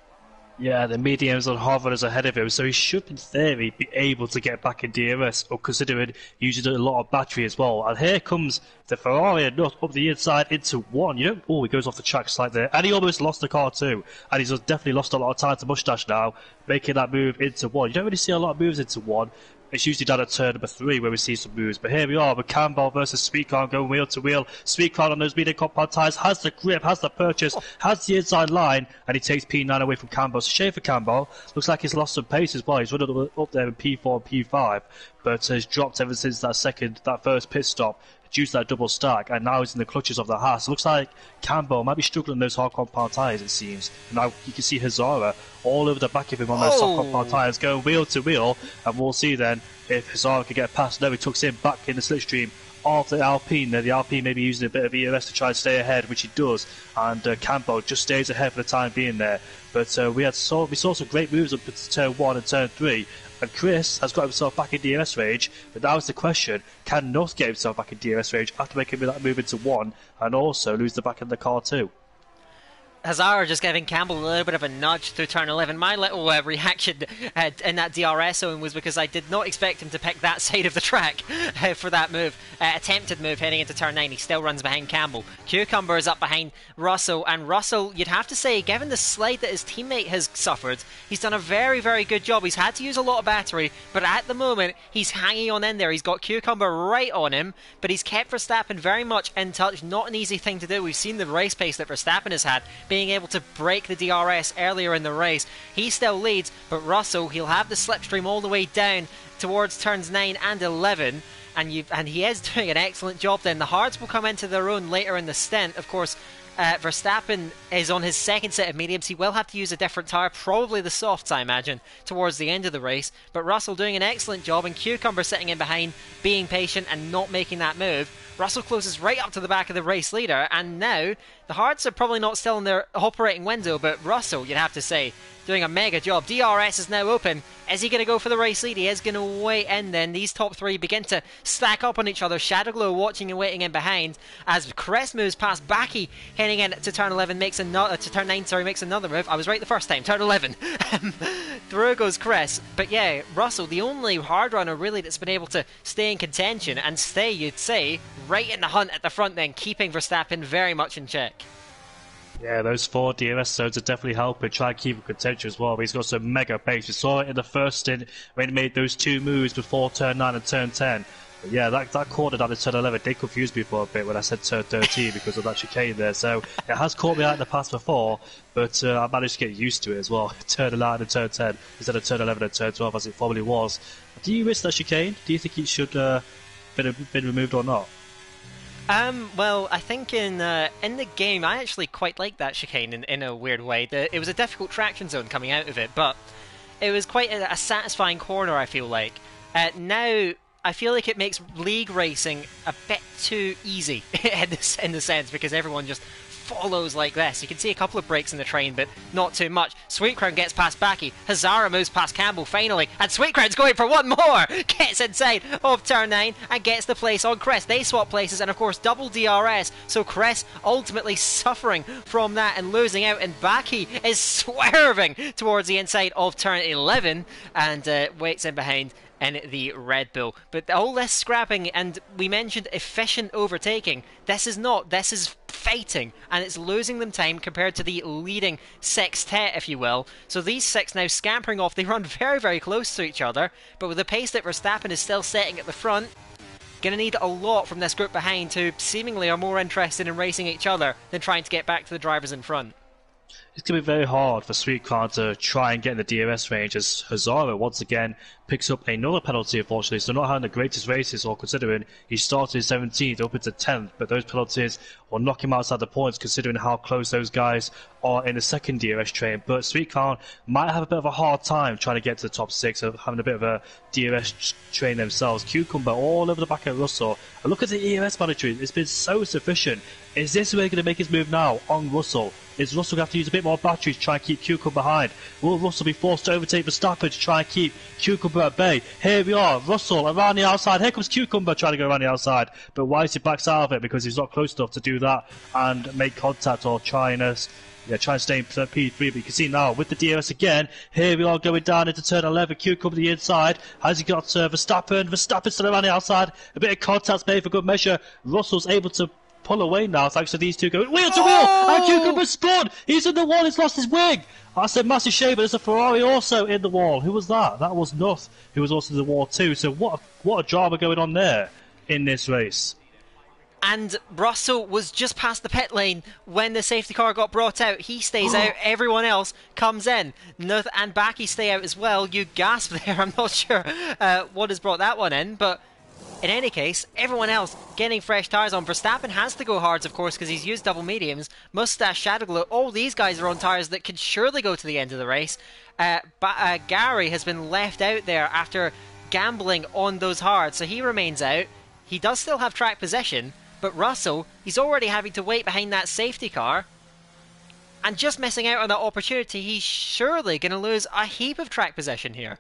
Yeah, the mediums on Harvard is ahead of him, so he should in theory be able to get back in DRS, or considering using a lot of battery as well. And here comes the Ferrari and Nooth up the inside into 1. You know, oh, he goes off the track slightly there, and he almost lost the car too, and he's definitely lost a lot of time to Mustache now, making that move into 1. You don't really see a lot of moves into 1. It's usually down at turn number 3 where we see some moves. But here we are with Campbell versus Sweet Crown going wheel to wheel. Sweet Crown on those medium compound tyres has the grip, has the purchase, has the inside line, and he takes P9 away from Campbell. It's a shame for Campbell. Looks like he's lost some pace as well. He's running up there in P4 and P5, but has dropped ever since that first pit stop due to that double stack, and now he's in the clutches of the Haas. Looks like Campbell might be struggling on those hard compound tyres, it seems. And now you can see Hazara all over the back of him on those soft compound tyres, going wheel to wheel, and we'll see then if Hazara can get past. No, he tucks in back in the slipstream of the Alpine. The Alpine may be using a bit of ERS to try and stay ahead, which he does, and Campbell just stays ahead for the time being there. But we saw some great moves up to turn 1 and turn 3, and Cress has got himself back in DRS range, but now is the question, can Nooth get himself back in DRS range after making that move into 1 and also lose the back of the car too? Hazara just giving Campbell a little bit of a nudge through turn 11. My little reaction in that DRS zone was because I did not expect him to pick that side of the track for that move, attempted move heading into turn 9. He still runs behind Campbell. Cucumber is up behind Russell, and Russell, you'd have to say, given the slide that his teammate has suffered, he's done a very, very good job. He's had to use a lot of battery, but at the moment, he's hanging on in there. He's got Cucumber right on him, but he's kept Verstappen very much in touch. Not an easy thing to do. We've seen the race pace that Verstappen has had, being able to break the DRS earlier in the race. He still leads, but Russell, he'll have the slipstream all the way down towards turns 9 and 11, and he is doing an excellent job then. The hards will come into their own later in the stint. Of course, Verstappen is on his second set of mediums. He will have to use a different tyre, probably the softs I imagine, towards the end of the race. But Russell doing an excellent job, and Cucumber sitting in behind, being patient and not making that move. Russell closes right up to the back of the race leader, and now the hards are probably not still in their operating window, but Russell, you'd have to say, doing a mega job. DRS is now open. Is he going to go for the race lead? He is going to wait in then. These top three begin to stack up on each other. Shadow Glow watching and waiting in behind as Cress moves past Baki, heading in to turn 11, makes another to turn 9. Sorry, makes another move. I was right the first time. Turn 11. Through goes Cress. But yeah, Russell, the only hard runner really that's been able to stay in contention and stay, you'd say, right in the hunt at the front then, keeping Verstappen very much in check. Yeah, those 4 DRS zones are definitely helping try and keep him contention as well, but he's got some mega pace. We saw it in the first stint when he made those 2 moves before turn 9 and turn 10. But yeah, that corner down in turn 11 did confuse me for a bit when I said turn 13 because of that chicane there, so it has caught me out in the past before, but I managed to get used to it as well. Turn 9 and turn 10 instead of turn 11 and turn 12 as it formerly was. Do you miss that chicane? Do you think it should have been removed or not? Well, I think in the game, I actually quite liked that chicane in a weird way. It was a difficult traction zone coming out of it, but it was quite a satisfying corner, I feel like. Now, I feel like it makes league racing a bit too easy in the sense, because everyone just follows like this. You can see a couple of breaks in the train, but not too much. Sweet Crown gets past Baki. Hazara moves past Campbell finally, and Sweet Crown's going for one more! Gets inside of turn 9 and gets the place on Cress. They swap places and of course double DRS, so Cress ultimately suffering from that and losing out, and Baki is swerving towards the inside of turn 11 and waits in behind in the Red Bull. But all this scrapping, and we mentioned efficient overtaking, this is not. This is fighting, and it's losing them time compared to the leading sextet, if you will. So these six now scampering off. They run very, very close to each other, but with the pace that Verstappen is still setting at the front, going to need a lot from this group behind, who seemingly are more interested in racing each other than trying to get back to the drivers in front. It's going to be very hard for Sweet Crown to try and get in the DRS range, as Hazara once again picks up another penalty, unfortunately. So not having the greatest races, or considering he started 17th, up into 10th, but those penalties will knock him outside the points, considering how close those guys are in the second DRS train. But Sweet Crown might have a bit of a hard time trying to get to the top six, of having a bit of a DRS train themselves. Cucumber all over the back of Russell. And look at the DRS monitor, it's been so sufficient. Is this where he's going to make his move now on Russell? Is Russell going to have to use a bit more battery to try and keep Cucumber behind? Will Russell be forced to overtake Verstappen to try and keep Cucumber at bay? Here we are, Russell around the outside. Here comes Cucumber trying to go around the outside, but why is he backs out of it? Because he's not close enough to do that and make contact, or try and stay in P3, but you can see now with the DRS again, here we are going down into turn 11, Cucumber to the inside. Has he got Verstappen? Verstappen's still around the outside. A bit of contact's made for good measure. Russell's able to pull away now, thanks to these two going wheel to wheel, and Cucumber's spun. He's in the wall, he's lost his wing. That's a massive shame, but there's a Ferrari also in the wall. Who was that? That was Nooth, who was also in the wall too. So what a drama going on there in this race. And Russell was just past the pit lane when the safety car got brought out. He stays out, everyone else comes in. Nooth and Baki stay out as well. You gasp there, I'm not sure what has brought that one in, but in any case, everyone else getting fresh tyres on. Verstappen has to go hard, of course, because he's used double mediums. Mustache, Shadow Glow, all these guys are on tyres that could surely go to the end of the race. But Gary has been left out there after gambling on those hards, so he remains out. He does still have track position, but Russell, he's already having to wait behind that safety car. And just missing out on that opportunity, he's surely going to lose a heap of track position here.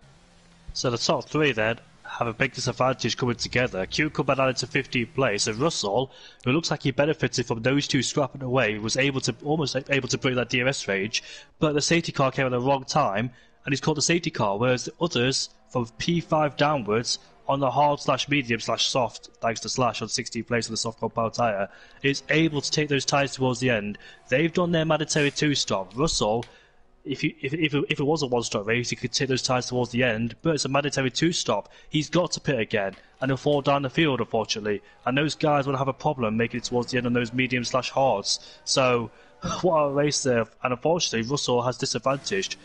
So the top three then have a big disadvantage coming together. Cucumber down into 15th place, and Russell, who looks like he benefited from those two scrapping away, was almost able to break that DRS range, but the safety car came at the wrong time, and he's caught the safety car, whereas the others, from P5 downwards, on the hard/medium/soft, thanks to Slash on 16th place on the soft compound tyre, is able to take those tyres towards the end. They've done their mandatory two-stop. Russell, if it was a one-stop race, he could take those tyres towards the end, but it's a mandatory two-stop. He's got to pit again, and he'll fall down the field, unfortunately. And those guys will have a problem making it towards the end on those medium/hards. So, what a race there. And unfortunately, Russell has disadvantage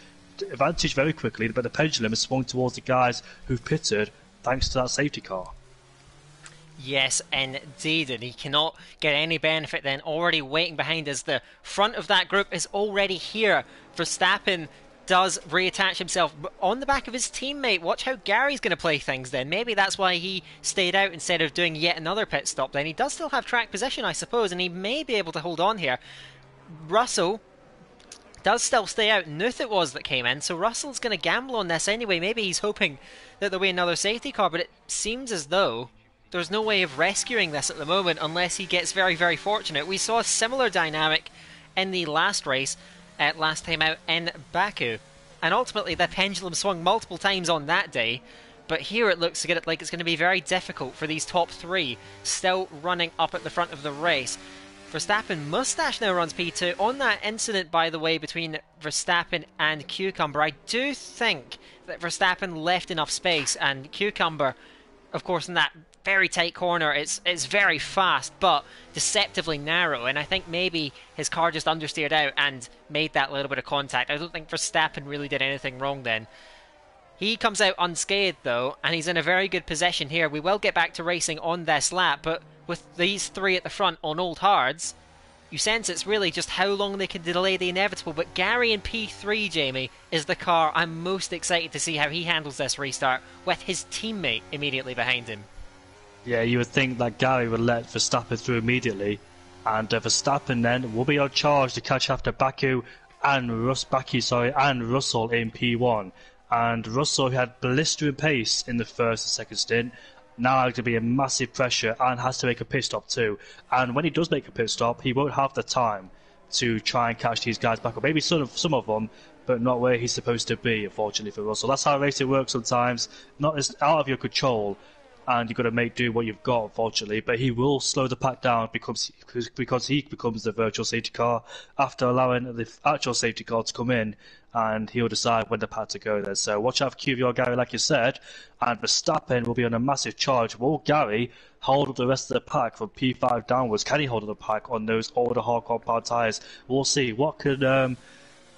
very quickly, but the pendulum has swung towards the guys who've pitted, thanks to that safety car. Yes, indeed, and he cannot get any benefit then. Already waiting behind us, the front of that group is already here. Verstappen does reattach himself on the back of his teammate. Watch how Gary's going to play things then. Maybe that's why he stayed out instead of doing yet another pit stop then. He does still have track position, I suppose, and he may be able to hold on here. Russell does still stay out. Nooth it was that came in, so Russell's going to gamble on this anyway. Maybe he's hoping that there'll be another safety car, but it seems as though there's no way of rescuing this at the moment unless he gets very, very fortunate. We saw a similar dynamic in the last race, last time out in Baku, and ultimately the pendulum swung multiple times on that day, but here it looks like it's going to be very difficult for these top three still running up at the front of the race. Verstappen, Mustache now runs P2. On that incident, by the way, between Verstappen and Cucumber, I do think that Verstappen left enough space, and Cucumber, of course, in that very tight corner, it's very fast, but deceptively narrow, and I think maybe his car just understeered out and made that little bit of contact. I don't think Verstappen really did anything wrong then. He comes out unscathed, though, and he's in a very good position here. We will get back to racing on this lap, but with these three at the front on old hards, you sense it's really just how long they can delay the inevitable. But Gary in P3, Jamie, is the car I'm most excited to see how he handles this restart with his teammate immediately behind him. Yeah, you would think that Gary would let Verstappen through immediately, And Verstappen then will be on charge to catch after Baku and Russell in P1. And Russell, who had blistering pace in the first and second stint, now has to be a massive pressure and has to make a pit stop too. And when he does make a pit stop, he won't have the time to try and catch these guys back up. Maybe some of them, but not where he's supposed to be, unfortunately for Russell. That's how racing works sometimes. Not as out of your control, and you've got to make do what you've got, unfortunately. But he will slow the pack down because he becomes the virtual safety car after allowing the actual safety car to come in, and he'll decide when the pack to go there. So watch out for QVR Gary, like you said, and Verstappen will be on a massive charge. Will Gary hold up the rest of the pack from P5 downwards? Can he hold up the pack on those older hardcore powered tyres? We'll see. What could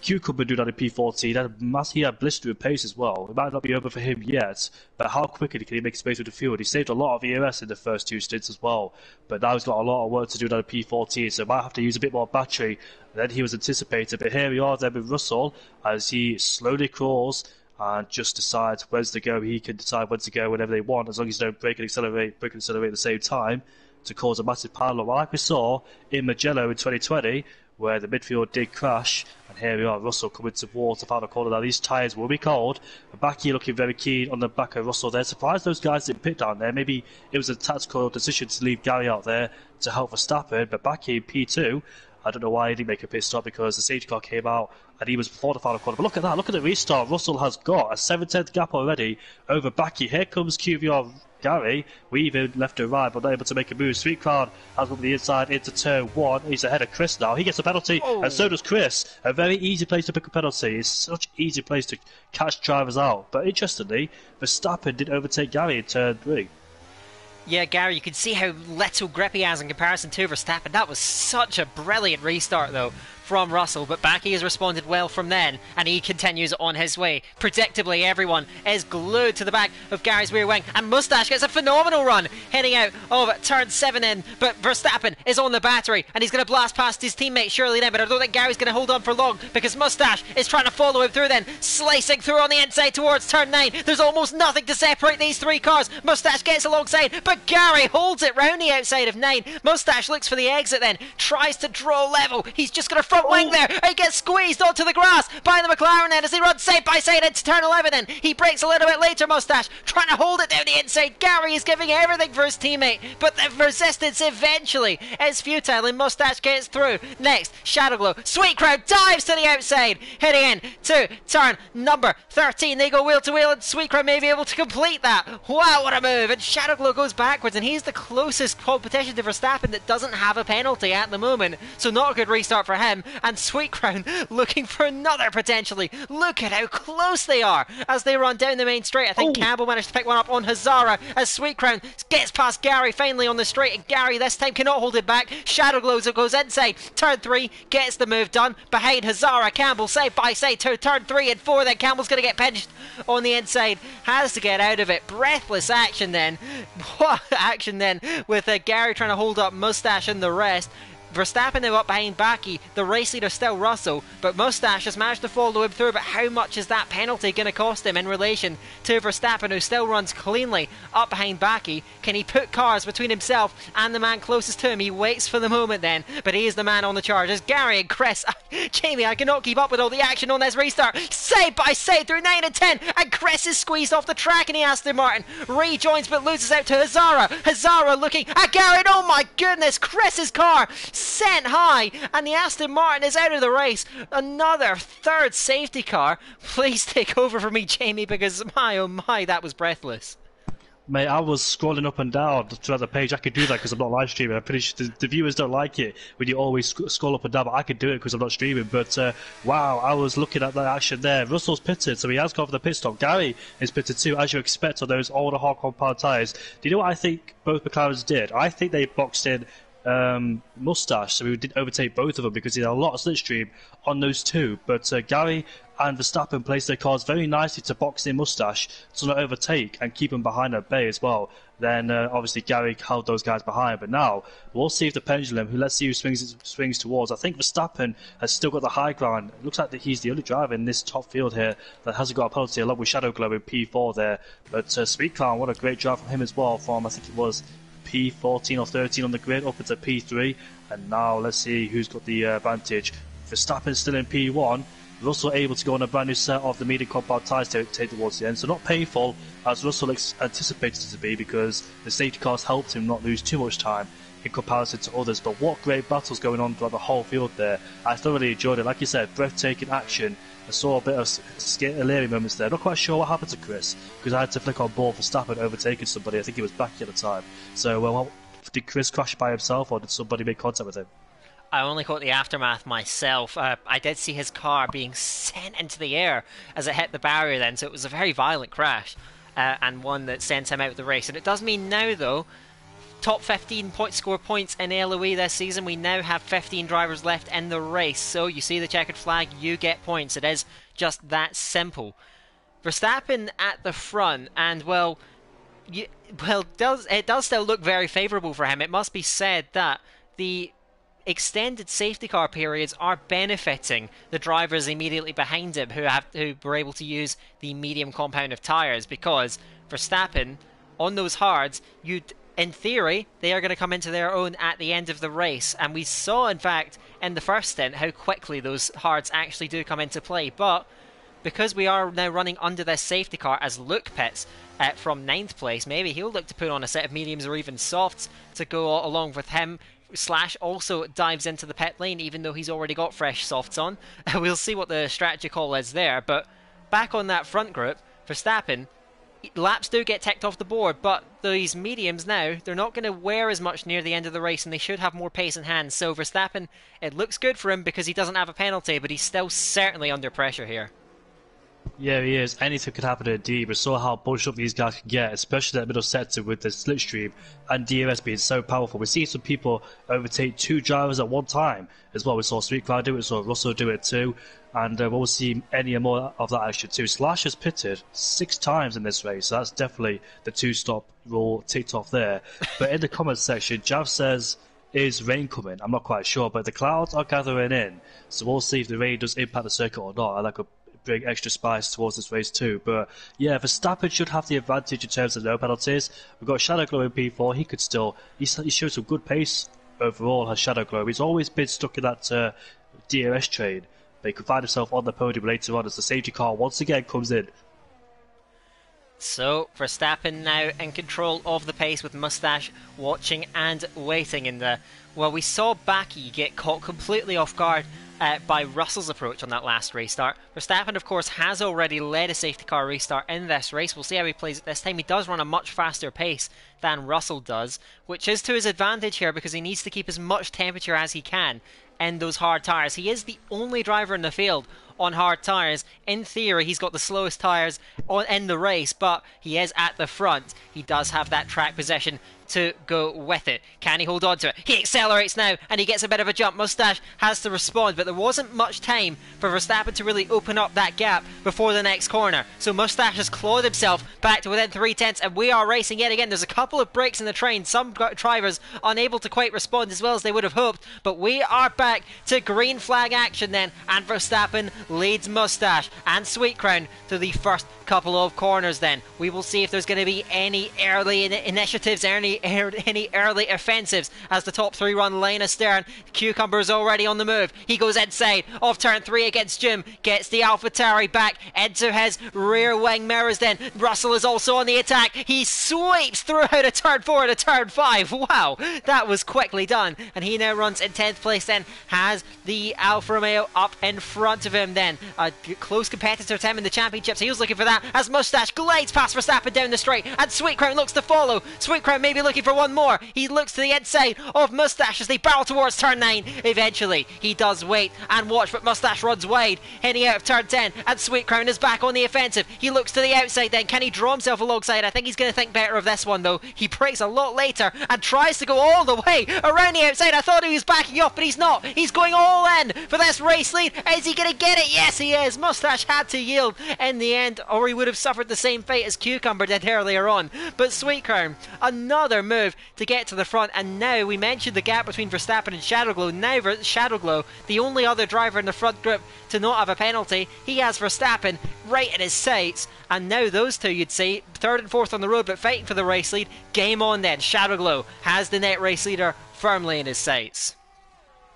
Cucumber do that in P14? He had blistering pace as well. It might not be over for him yet, but how quickly can he make space with the field? He saved a lot of ERS in the first two stints as well, but now he's got a lot of work to do that in P14, so he might have to use a bit more battery than he was anticipated. But here we are then with Russell as he slowly crawls and just decides where to go. He can decide when to go whenever they want, as long as they don't brake and accelerate at the same time to cause a massive pile up, like we saw in Mugello in 2020, where the midfield did crash. And here we are, Russell coming towards the final corner. Now these tyres will be cold. Baki looking very keen on the back of Russell there. Surprised those guys didn't pit down there. Maybe it was a tactical decision to leave Gary out there to help Verstappen, but Baki in P2, I don't know why he didn't make a pit stop, because the safety car came out and he was before the final corner. But look at that, look at the restart. Russell has got a 7/10 gap already over Baki. Here comes QVR Gary, weaving left and right, but not able to make a move. Sweet Crown has gone to the inside into turn one. He's ahead of Chris now. He gets a penalty, and so does Chris. A very easy place to pick a penalty. It's such an easy place to catch drivers out. But interestingly, Verstappen did overtake Gary in turn three. Yeah, Gary, you can see how little grip he has in comparison to Verstappen. That was such a brilliant restart, though, from Russell, but Baki has responded well from then, and he continues on his way. Predictably, everyone is glued to the back of Gary's rear wing, and Mustache gets a phenomenal run, heading out of turn 7 in, but Verstappen is on the battery, and he's going to blast past his teammate surely then, but I don't think Gary's going to hold on for long, because Mustache is trying to follow him through then, slicing through on the inside towards turn 9. There's almost nothing to separate these three cars. Mustache gets alongside, but Gary holds it round the outside of 9. Mustache looks for the exit then, tries to draw level. He's just got a front wing there, and he gets squeezed onto the grass by the McLaren then as he runs side by side into turn 11 then. He breaks a little bit later, Mustache, trying to hold it down the inside. Gary is giving everything for his teammate, but the resistance eventually is futile and Mustache gets through. Next, Shadow Glow. Sweet Crown dives to the outside, heading in to turn number 13. They go wheel to wheel and Sweet Crown may be able to complete that. Wow, what a move, and Shadow Glow goes backwards, and he's the closest competition to Verstappen that doesn't have a penalty at the moment, so not a good restart for him. And Sweet Crown looking for another potentially. Look at how close they are as they run down the main straight. I think Campbell managed to pick one up on Hazara as Sweet Crown gets past Gary finally on the straight, and Gary this time cannot hold it back. Shadow Glows, it goes inside turn 3, gets the move done behind Hazara. Campbell side by side to turn 3 and 4, then Campbell's going to get pinched on the inside, has to get out of it. Breathless action then. What action then, with Gary trying to hold up Mustache and the rest. Verstappen now up behind Baki, the race leader still Russell, but Mustache has managed to follow him through. But how much is that penalty going to cost him in relation to Verstappen, who still runs cleanly up behind Baki? Can he put cars between himself and the man closest to him? He waits for the moment then, but he is the man on the charge. As Gary and Cress, Jamie, I cannot keep up with all the action on this restart. Side by side through 9 and 10, and Cress is squeezed off the track, and he asks Martin, rejoins but loses out to Hazara. Hazara looking at Gary, and oh my goodness, Cress's car sent high, and the Aston Martin is out of the race. Another third safety car. Please take over for me, Jamie, because my oh my, that was breathless. Mate, I was scrolling up and down throughout the page. I could do that because I'm not live streaming. I'm pretty sure the viewers don't like it when you always scroll up and down, but I could do it because I'm not streaming. But wow, I was looking at that action there. Russell's pitted, so he has gone for the pit stop. Gary is pitted too, as you expect on those older hard compound tyres. Do you know what I think both McLarens did? I think they boxed in Mustache, so we did overtake both of them because he had a lot of slipstream on those two. But Gary and Verstappen placed their cars very nicely to box in Mustache to not overtake and keep him behind at bay as well. Then obviously Gary held those guys behind, but now we'll see if the pendulum, let's see who swings towards. I think Verstappen has still got the high ground. It looks like that he's the only driver in this top field here that hasn't got a penalty, along with Shadow Glow in P4 there. But Sweet Crown, what a great drive from him as well, from I think it was P14 or 13 on the grid, up into P3, and now let's see who's got the advantage. Verstappen's still in P1, Russell able to go on a brand new set of the medium compound tyres to take towards the end, so not painful as Russell anticipated it to be, because the safety cars helped him not lose too much time in comparison to others. But what great battles going on throughout the whole field there. I thoroughly enjoyed it. Like you said, breathtaking action. I saw a bit of scary moments there. Not quite sure what happened to Chris, because I had to flick on board for Verstappen overtaking somebody. I think it was Baki at the time. So, well, did Chris crash by himself, or did somebody make contact with him? I only caught the aftermath myself. I did see his car being sent into the air as it hit the barrier then, so it was a very violent crash, and one that sent him out of the race. And it does mean now, though, top 15 point score points in LOE this season. We now have 15 drivers left in the race, so you see the checkered flag, you get points. It is just that simple. Verstappen at the front, and well, it does still look very favourable for him. It must be said that the extended safety car periods are benefiting the drivers immediately behind him, who were able to use the medium compound of tyres, because Verstappen on those hards, in theory, they are going to come into their own at the end of the race. And we saw, in fact, in the first stint, how quickly those hards actually do come into play. But because we are now running under this safety car as Luke pits from 9th place, maybe he'll look to put on a set of mediums or even softs to go along with him. Slash also dives into the pit lane, even though he's already got fresh softs on. We'll see what the strategy call is there. But back on that front group, Verstappen, laps do get ticked off the board, but these mediums now, they're not going to wear as much near the end of the race, and they should have more pace in hand. So Verstappen, it looks good for him because he doesn't have a penalty, but he's still certainly under pressure here. Yeah, he is. Anything could happen indeed. We saw how bunched up these guys can get, especially that middle sector with the slipstream and DRS being so powerful. We see some people overtake two drivers at one time as well. We saw Sweet Crown do it, we saw Russell do it too, and we'll see any more of that action too. Slash has pitted 6 times in this race, so that's definitely the two-stop rule ticked off there. But in the comments section, Jav says, is rain coming? I'm not quite sure, but the clouds are gathering in, so we'll see if the rain does impact the circuit or not, and that could bring extra spice towards this race too. But yeah, Verstappen should have the advantage in terms of no penalties. We've got Shadow Glow in P4. He could still, he showed some good pace overall, has Shadow Glow. He's always been stuck in that DRS train, but he could find himself on the podium later on as the safety car once again comes in. So Verstappen now in control of the pace, with Mustache watching and waiting in the... Well, we saw Baki get caught completely off guard by Russell's approach on that last restart. Verstappen, of course, has already led a safety car restart in this race. We'll see how he plays it this time. He does run a much faster pace than Russell does, which is to his advantage here, because he needs to keep as much temperature as he can in those hard tyres. He is the only driver in the field on hard tyres. In theory, he's got the slowest tyres in the race, but he is at the front. He does have that track position to go with it. Can he hold on to it? He accelerates now, and he gets a bit of a jump. Mustache has to respond, but there wasn't much time for Verstappen to really open up that gap before the next corner. So Mustache has clawed himself back to within 3/10, and we are racing yet again. There's a couple of breaks in the train. Some drivers unable to quite respond as well as they would have hoped, but we are back to green flag action then, and Verstappen leads Mustache and Sweet Crown to the first couple of corners then. We will see if there's going to be any early initiatives, any early offensives, as the top 3 run lane astern. Cucumber is already on the move. He goes inside off turn 3 against Jim, gets the AlphaTauri back into his rear wing mirrors then. Russell is also on the attack. He sweeps through out of turn 4 into turn 5. Wow, that was quickly done. And he now runs in 10th place then, has the Alfa Romeo up in front of him then. A close competitor to him in the championships. He was looking for that as Mustache glades past Verstappen down the straight, and Sweet Crown looks to follow. Sweet Crown maybe looking for one more. He looks to the inside of Mustache as they barrel towards turn 9. Eventually he does wait and watch, but Mustache runs wide heading out of turn 10, and Sweet Crown is back on the offensive. He looks to the outside then. Can he draw himself alongside? I think he's going to think better of this one though. He breaks a lot later and tries to go all the way around the outside. I thought he was backing off, but he's not. He's going all in for this race lead. Is he going to get it? Yes, he is. Mustache had to yield in the end, or or he would have suffered the same fate as Cucumber did earlier on. But Sweet Crown, another move to get to the front, and now we mentioned the gap between Verstappen and Shadow Glow. Now Shadow Glow, the only other driver in the front group to not have a penalty, he has Verstappen right in his sights, and now those two, you'd say, third and fourth on the road but fighting for the race lead. Game on then, Shadow Glow has the net race leader firmly in his sights.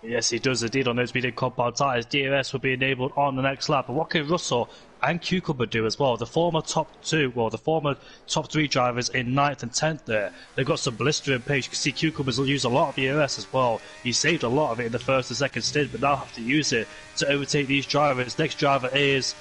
Yes, he does indeed on those medium compound tyres. DRS will be enabled on the next lap. But what can Russell and Cucumber do as well? The former top two, well, the former top three drivers in 9th and 10th there. They've got some blistering pace. You can see Cucumber's used a lot of DRS as well. He saved a lot of it in the first and second stint, but now have to use it to overtake these drivers. Next driver is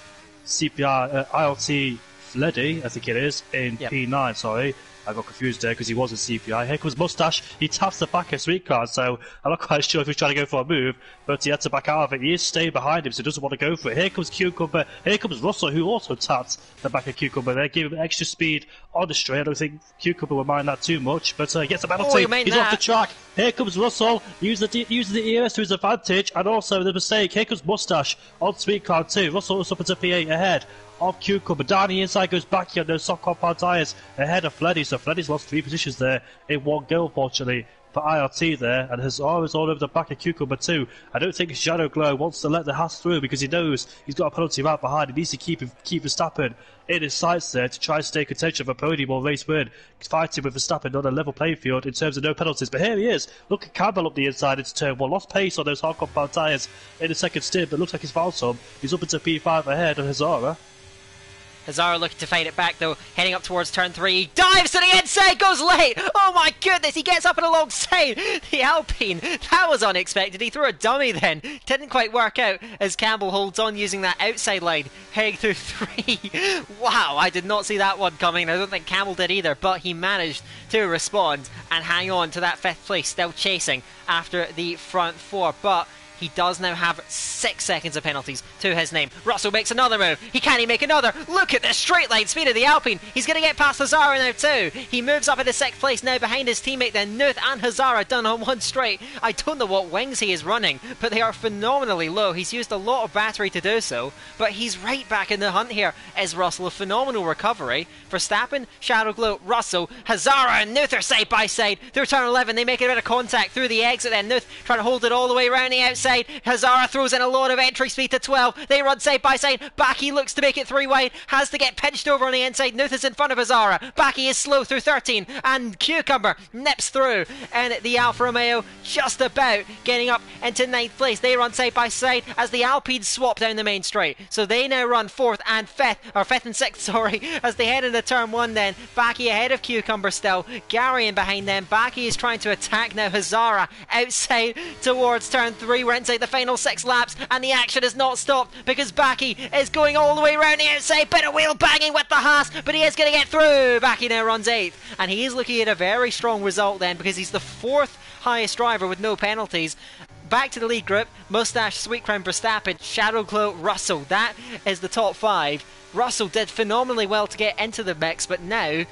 ILT Fleddy, I think it is, in P9, sorry. I got confused there because he was a CPI. Here comes Mustache. He taps the back of Sweet Crown, so I'm not quite sure if he's trying to go for a move, but he had to back out of it. He is staying behind him, so he doesn't want to go for it. Here comes Cucumber. Here comes Russell, who also taps the back of Cucumber. They give him extra speed on the straight. I don't think Cucumber will mind that too much, but gets a penalty. He's off the track. Here comes Russell, using the ERS to his advantage, and also the mistake. Here comes Mustache on Sweet Crown too. Russell was up into P8 ahead of Cucumber. Down the inside goes Baki on those soft compound tyres ahead of Fleddy, so Fleddy's lost 3 positions there in one go, unfortunately, for IRT there, and Hazara is all over the back of Cucumber too. I don't think Shadow Glow wants to let the Haas through because he knows he's got a penalty right behind. He needs to keep Verstappen in his sights there to try and stay contention for a podium or race win. He's fighting with Verstappen on a level playing field in terms of no penalties, but here he is. Look at Campbell up the inside into turn 1. Lost pace on those hard compound tyres in the second stint, but looks like he's fouled some. He's up into P5 ahead of Hazara. Hazara looking to fight it back though, heading up towards turn 3, he dives to the inside, goes late, oh my goodness, he gets up and alongside the Alpine. That was unexpected, he threw a dummy then, didn't quite work out as Campbell holds on using that outside line, heading through 3, wow, I did not see that one coming, I don't think Campbell did either, but he managed to respond and hang on to that 5th place, still chasing after the front 4, but he does now have 6 seconds of penalties to his name. Russell makes another move. Can he make another? Look at the straight line speed of the Alpine. He's going to get past Hazara now too. He moves up into 6th place now behind his teammate then. Nooth and Hazara done on one straight. I don't know what wings he is running, but they are phenomenally low. He's used a lot of battery to do so, but he's right back in the hunt here as Russell. A phenomenal recovery. Verstappen, Shadow Glow, Russell, Hazara and Nooth are side by side through turn 11. They make a bit of contact through the exit then. Nooth trying to hold it all the way around the outside. Hazara throws in a lot of entry speed to 12. They run side by side. Baki looks to make it 3 wide. Has to get pinched over on the inside. Nooth is in front of Hazara. Baki is slow through 13. And Cucumber nips through. And the Alfa Romeo just about getting up into 9th place. They run side by side as the Alpines swap down the main straight. So they now run 4th and 5th. Or 5th and 6th, sorry. As they head into turn 1 then. Baki ahead of Cucumber still. Gary in behind them. Baki is trying to attack now Hazara outside towards turn 3. We're inside the final 6 laps and the action has not stopped because Baki is going all the way around the outside, bit of wheel banging with the Haas, but he is going to get through. Baki now runs 8th and he is looking at a very strong result then because he's the 4th highest driver with no penalties. Back to the lead group, Mustache, Sweet Crown, Verstappen, Shadow Glow, Russell. That is the top 5. Russell did phenomenally well to get into the mix, but now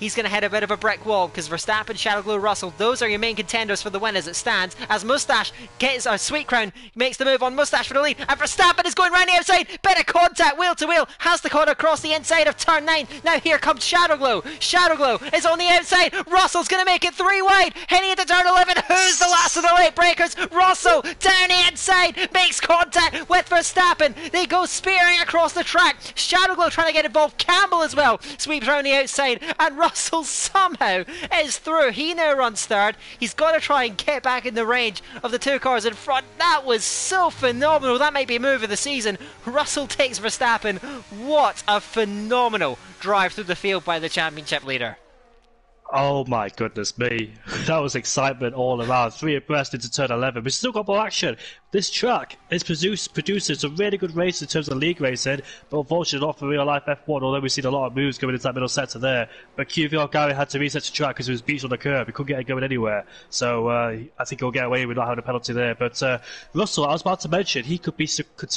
he's going to hit a bit of a brick wall because Verstappen, Shadow Glow, Russell, those are your main contenders for the win as it stands. As Mustache gets a Sweet Crown, makes the move on Mustache for the lead, and Verstappen is going round the outside. Bit of contact, wheel to wheel, has to cut across the inside of turn 9. Now here comes Shadow Glow. Shadow Glow is on the outside. Russell's going to make it 3 wide. Heading into turn 11. Who's the last of the late breakers? Russell down the inside, makes contact with Verstappen. They go spearing across the track. Shadow Glow trying to get involved. Campbell as well sweeps round the outside, and Russell somehow is through. He now runs 3rd. He's got to try and get back in the range of the 2 cars in front. That was so phenomenal. That might be a move of the season. Russell takes Verstappen. What a phenomenal drive through the field by the championship leader. Oh my goodness me. That was excitement all around. 3 abreast into turn 11. We've still got more action. This track is producing some really good race in terms of league racing, but unfortunately not for real life F1, although we've seen a lot of moves going into that middle sector there. But QVR Gary had to reset the track because he was beached on the curb. He couldn't get it going anywhere. So I think he'll get away with not having a penalty there. But Russell, I was about to mention, he could be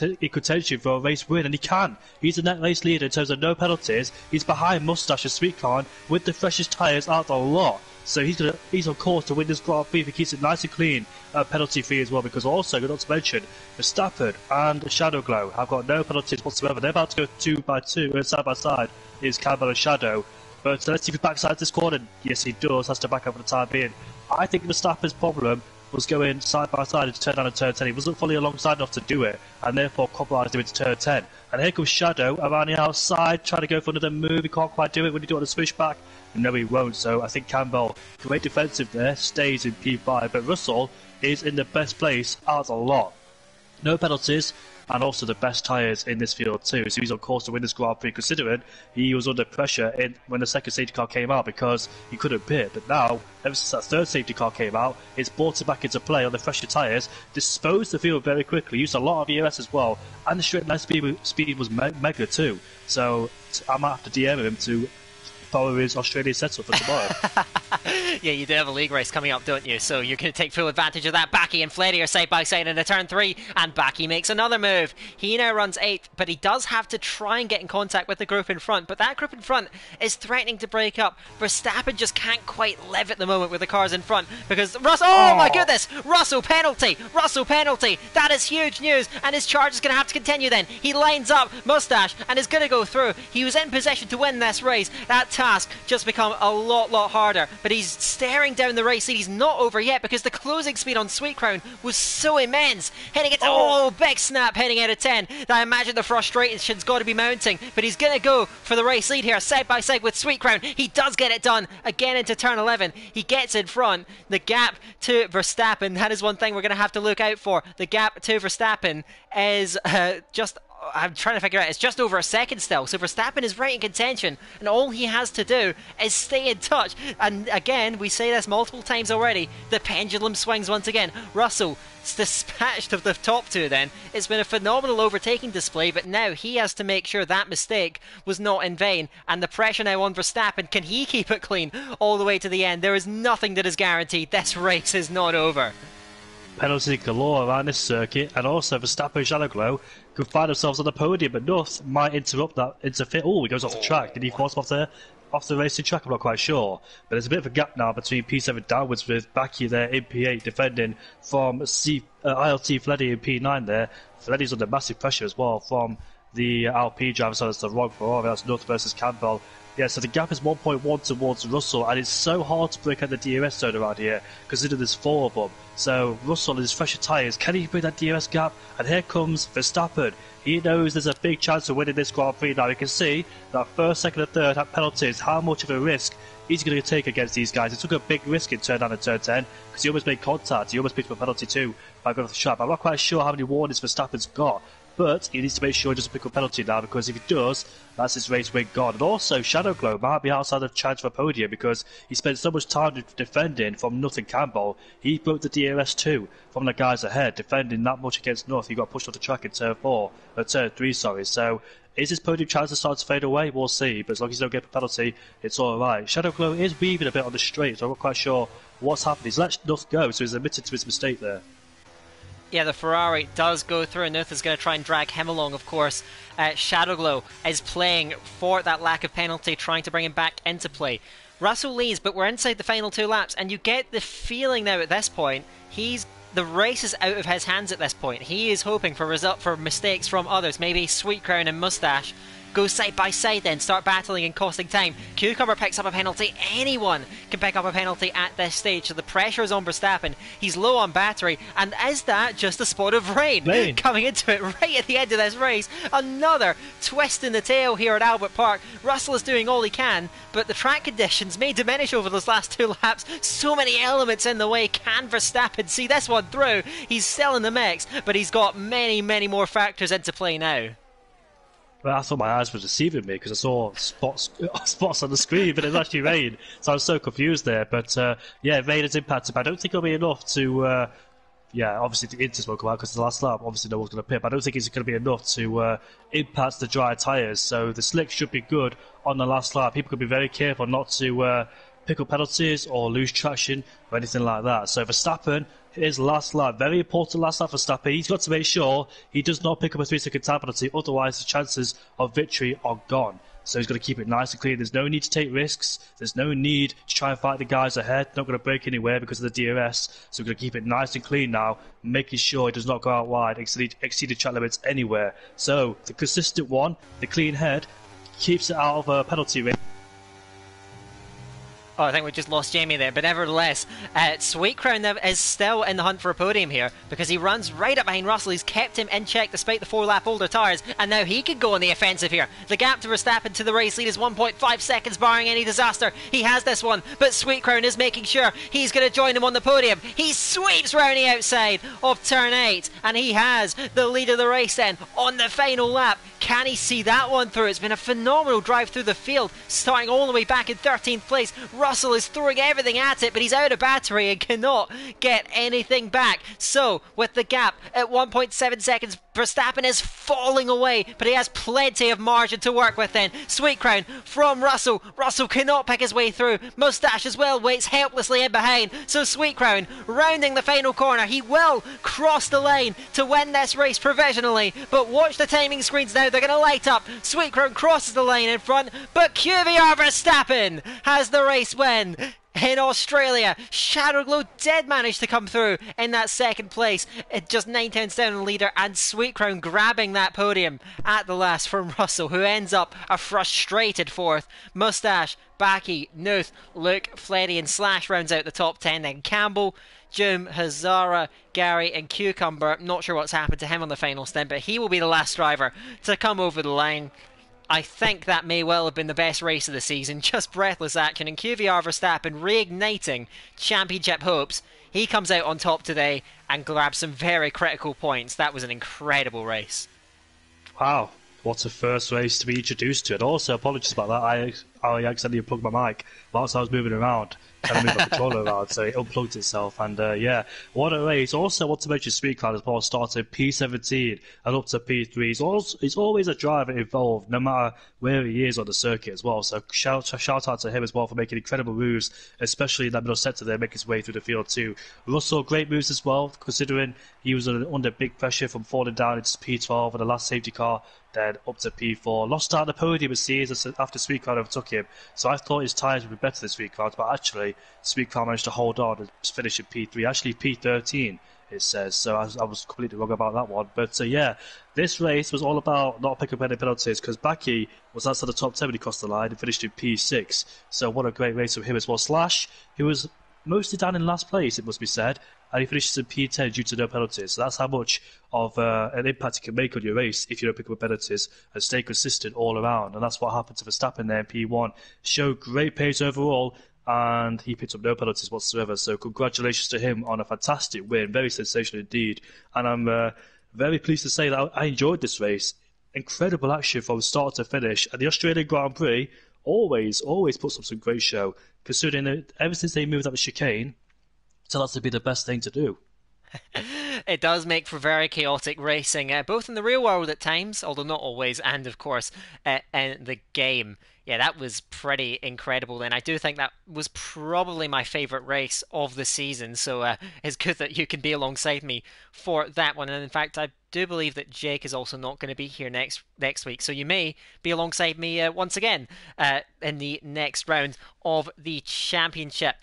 in contention for a race win, and he can. He's the net race leader in terms of no penalties. He's behind Mustache and Sweet Crown with the freshest tyres out a lot. So he's on course to win this Grand Prix if he keeps it nice and clean, penalty free as well, because also, not to mention, Verstappen and Shadow Glow have got no penalties whatsoever. They're about to go two by two, side by side, is Campbell and Shadow. But let's see if he backsides this corner. Yes, he does, has to back up for the time being. I think Verstappen's problem was going side by side into turn 9 and turn 10. He wasn't fully alongside enough to do it, and therefore compromised him into turn 10. And here comes Shadow around the outside, trying to go for another move. He can't quite do it. When he do it on a swish back? No, he won't. So I think Campbell, great defensive there, stays in P5. But Russell is in the best place out of the lot. No penalties, and also the best tyres in this field too. So he's on course to win this Grand Prix, considering he was under pressure when the second safety car came out because he couldn't pit. But now, ever since that third safety car came out, it's brought him back into play on the fresher tyres, disposed the field very quickly, used a lot of ERS as well, and the straight line speed was mega too. So I might have to DM him to follow his Australian setup for tomorrow. Yeah, you do have a league race coming up, don't you? So you're going to take full advantage of that. Baki and Fleddy are side by side in the turn 3, and Baki makes another move. He now runs 8th, but he does have to try and get in contact with the group in front. But that group in front is threatening to break up. Verstappen just can't quite live at the moment with the cars in front because Russell. Oh my goodness! Russell penalty! Russell penalty! That is huge news, and his charge is going to have to continue then. He lines up Mustache and is going to go through. He was in possession to win this race. That task just become a lot harder, but he's staring down the race lead. He's not over yet because the closing speed on Sweet Crown was so immense. Heading it, big snap heading out of 10. I imagine the frustration's got to be mounting, but he's going to go for the race lead here, side by side with Sweet Crown. He does get it done again into turn 11. He gets in front. The gap to Verstappen, that is one thing we're going to have to look out for. The gap to Verstappen is just, I'm trying to figure out, it's just over a second still, so Verstappen is right in contention, and all he has to do is stay in touch. And again, we say this multiple times already, the pendulum swings once again. Russell dispatched of the top two then. It's been a phenomenal overtaking display, but now he has to make sure that mistake was not in vain, and the pressure now on Verstappen. Can he keep it clean all the way to the end? There is nothing that is guaranteed. This race is not over. Penalty galore around this circuit, and also Verstappen and Shadow Glow could find themselves on the podium, but Nooth might interrupt that, interfere. Oh, he goes off the track. Did he force him off there? Off the racing track, I'm not quite sure. But there's a bit of a gap now between P7 downwards with Baki there in P8 defending from ILT Fleddy in P9 there. Fleddy's under massive pressure as well from the Alpine driver, so it's the wrong Ferrari. That's Nooth versus Campbell. Yeah, so the gap is 1.1 towards Russell, and it's so hard to break out the DRS zone around here, considering there's 4 of them. So Russell is fresher tyres. Can he break that DRS gap? And here comes Verstappen. He knows there's a big chance of winning this Grand Prix now. You can see that first, second and third have penalties. How much of a risk he's going to take against these guys? He took a big risk in turn 9 and turn 10 because he almost made contact. He almost picked up a penalty too by going off the track. I'm not quite sure how many warnings Verstappen's got, but he needs to make sure he doesn't pick up a penalty now, because if he does, that's his race win gone. And also, Shadow Glow might be outside of chance for a podium because he spent so much time defending from Nooth and Campbell. He broke the DRS too from the guys ahead, defending that much against Nooth. He got pushed off the track in turn 3, sorry. So is his podium chance to start to fade away? We'll see, but as long as he don't get a penalty, it's alright. Shadow Glow is weaving a bit on the straight, so I'm not quite sure what's happened. He's let Nooth go, so he's admitted to his mistake there. Yeah, the Ferrari does go through, and Nooth is going to try and drag him along, of course. Shadow Glow is playing for that lack of penalty, trying to bring him back into play. Russell leads, but we're inside the final 2 laps, and you get the feeling now at this point, the race is out of his hands at this point. He is hoping for result for mistakes from others, maybe Sweet Crown and Mustache. Go side by side then, start battling and costing time. Cucumber picks up a penalty. Anyone can pick up a penalty at this stage, so the pressure is on Verstappen. He's low on battery, and is that just a spot of rain coming into it right at the end of this race? Another twist in the tail here at Albert Park. Russell is doing all he can, but the track conditions may diminish over those last 2 laps. So many elements in the way. Can Verstappen see this one through? He's still in the mix, but he's got many more factors into play now. I thought my eyes were deceiving me because I saw spots on the screen, but it was actually rain, so I was so confused there. But yeah, rain has impacted, but I don't think it'll be enough to obviously the inters won't come out because the last lap obviously no one's going to pit, but I don't think it's going to be enough to impact the dry tyres, so the slick should be good on the last lap. People could be very careful not to pick up penalties or lose traction or anything like that. So Verstappen, his last lap, very important last lap for Verstappen. He's got to make sure he does not pick up a 3-second time penalty, otherwise his chances of victory are gone. so he's got to keep it nice and clean. There's no need to take risks. There's no need to try and fight the guys ahead. They're not going to break anywhere because of the DRS, so we're going to keep it nice and clean now, making sure it does not go out wide, exceed the track limits anywhere. So the consistent one, the clean head, keeps it out of a penalty range. Oh, I think we just lost Jamie there, but nevertheless, Sweet Crown is still in the hunt for a podium here because he runs right up behind Russell. He's kept him in check despite the 4-lap older tyres, and now he could go on the offensive here. The gap to Verstappen to the race lead is 1.5 seconds, barring any disaster. He has this one, but Sweet Crown is making sure he's going to join him on the podium. He sweeps round the outside of turn 8, and he has the lead of the race then on the final lap. Can he see that one through? It's been a phenomenal drive through the field, starting all the way back in 13th place. Russell is throwing everything at it, but he's out of battery and cannot get anything back. So, with the gap at 1.7 seconds, Verstappen is falling away, but he has plenty of margin to work with then. Sweet Crown from Russell. Russell cannot pick his way through. Mustache as well waits helplessly in behind. So Sweet Crown rounding the final corner. He will cross the lane to win this race provisionally, but watch the timing screens now. They're going to light up. Sweet Crown crosses the lane in front, but QVR Verstappen has the race win in Australia. Shadow Glow did manage to come through in that second place, just 9 tenths down the leader, and Sweet Crown grabbing that podium at the last from Russell, who ends up a frustrated fourth. Mustache, Baki, Nooth, Luke, Fleddy and Slash rounds out the top 10. Then Campbell, Jim, Hazara, Gary and Cucumber. Not sure what's happened to him on the final stint, but he will be the last driver to come over the line. I think that may well have been the best race of the season. Just breathless action, and QVR Verstappen reigniting championship hopes. He comes out on top today and grabs some very critical points. That was an incredible race. Wow, what a first race to be introduced to. And also, apologies about that, I accidentally unplugged my mic whilst I was moving around, trying to move my controller around, so it unplugged itself. And yeah, what a race. Also, I want to mention Sweet Crown as well, started P17 and up to P3. He's always a driver involved, no matter where he is on the circuit as well. So shout out to him as well for making incredible moves, especially in that middle sector there, making his way through the field too. Russell, great moves as well, considering he was under big pressure from falling down into P12 and the last safety car, then up to P4. Lost out the podium as series after Sweet Crown overtook him. So I thought his tyres would be better than Sweet Crown, but actually Sweet Crown managed to hold on and finish in P3, actually P13 it says, so I was completely wrong about that one. But yeah, this race was all about not picking up any penalties, because Baki was outside the top 10 when he crossed the line and finished in P6, so what a great race from him as well. Slash, who was mostly down in last place, it must be said, and he finishes in P10 due to no penalties. So that's how much of an impact it can make on your race if you don't pick up penalties and stay consistent all around. And that's what happened to Verstappen there in P1. Showed great pace overall, and he picked up no penalties whatsoever. So congratulations to him on a fantastic win. Very sensational indeed. And I'm very pleased to say that I enjoyed this race. Incredible action from start to finish. And the Australian Grand Prix always puts up some great show, considering that ever since they moved up the chicane, so that's to be the best thing to do. It does make for very chaotic racing, both in the real world at times, although not always, and of course in the game. Yeah, that was pretty incredible then. I do think that was probably my favourite race of the season, so it's good that you can be alongside me for that one. And in fact, I do believe that Jake is also not going to be here next week, so you may be alongside me once again in the next round of the championship.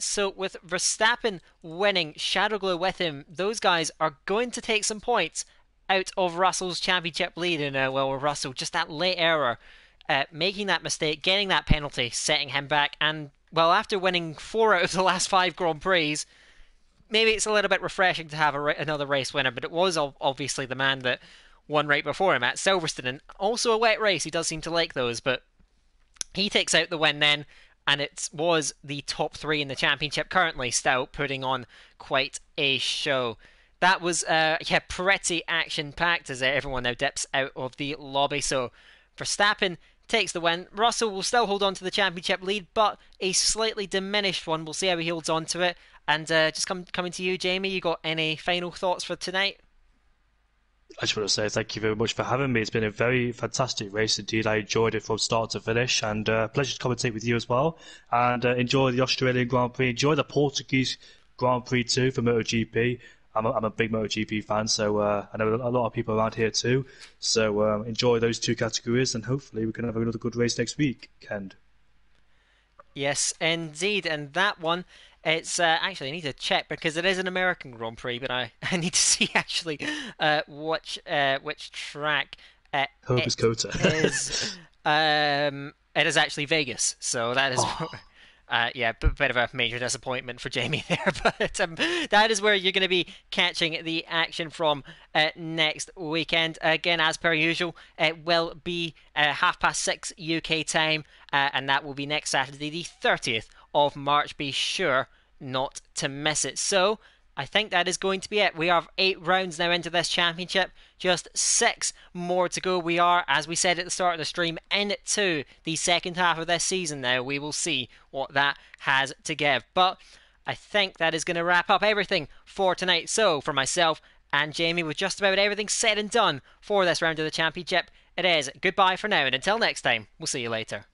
So with Verstappen winning, Shadow Glow with him, those guys are going to take some points out of Russell's championship lead. And well, Russell, just that late error, making that mistake, getting that penalty, setting him back. And well, after winning 4 out of the last 5 Grand Prix, maybe it's a little bit refreshing to have another race winner. But it was obviously the man that won right before him at Silverstone, and also a wet race. He does seem to like those, but he takes out the win then. And it was the top 3 in the championship currently, still putting on quite a show. That was yeah, pretty action-packed as everyone now dips out of the lobby. So Verstappen takes the win. Russell will still hold on to the championship lead, but a slightly diminished one. We'll see how he holds on to it. And just coming to you, Jamie, you got any final thoughts for tonight? I just want to say thank you very much for having me. It's been a very fantastic race indeed. I enjoyed it from start to finish, and pleasure to commentate with you as well. And enjoy the Australian Grand Prix. Enjoy the Portuguese Grand Prix too for MotoGP. I'm a big MotoGP fan, so I know a lot of people around here too. So enjoy those two categories, and hopefully we can have another good race next week, Ken. Yes, indeed. And that one, it's actually, I need to check because it is an American Grand Prix, but I need to see actually which track hope it's Kota. Is. It is actually Vegas, so that is... Oh. Yeah, a bit of a major disappointment for Jamie there, but that is where you're going to be catching the action from next weekend. Again, as per usual, it will be 6:30 UK time, and that will be next Saturday, the 30th of March. Be sure not to miss it. So I think that is going to be it. We have 8 rounds now into this championship, just 6 more to go. We are, as we said at the start of the stream, into the second half of this season now. We will see what that has to give. But I think that is going to wrap up everything for tonight. So for myself and Jamie, with just about everything said and done for this round of the championship, it is goodbye for now. And until next time, we'll see you later.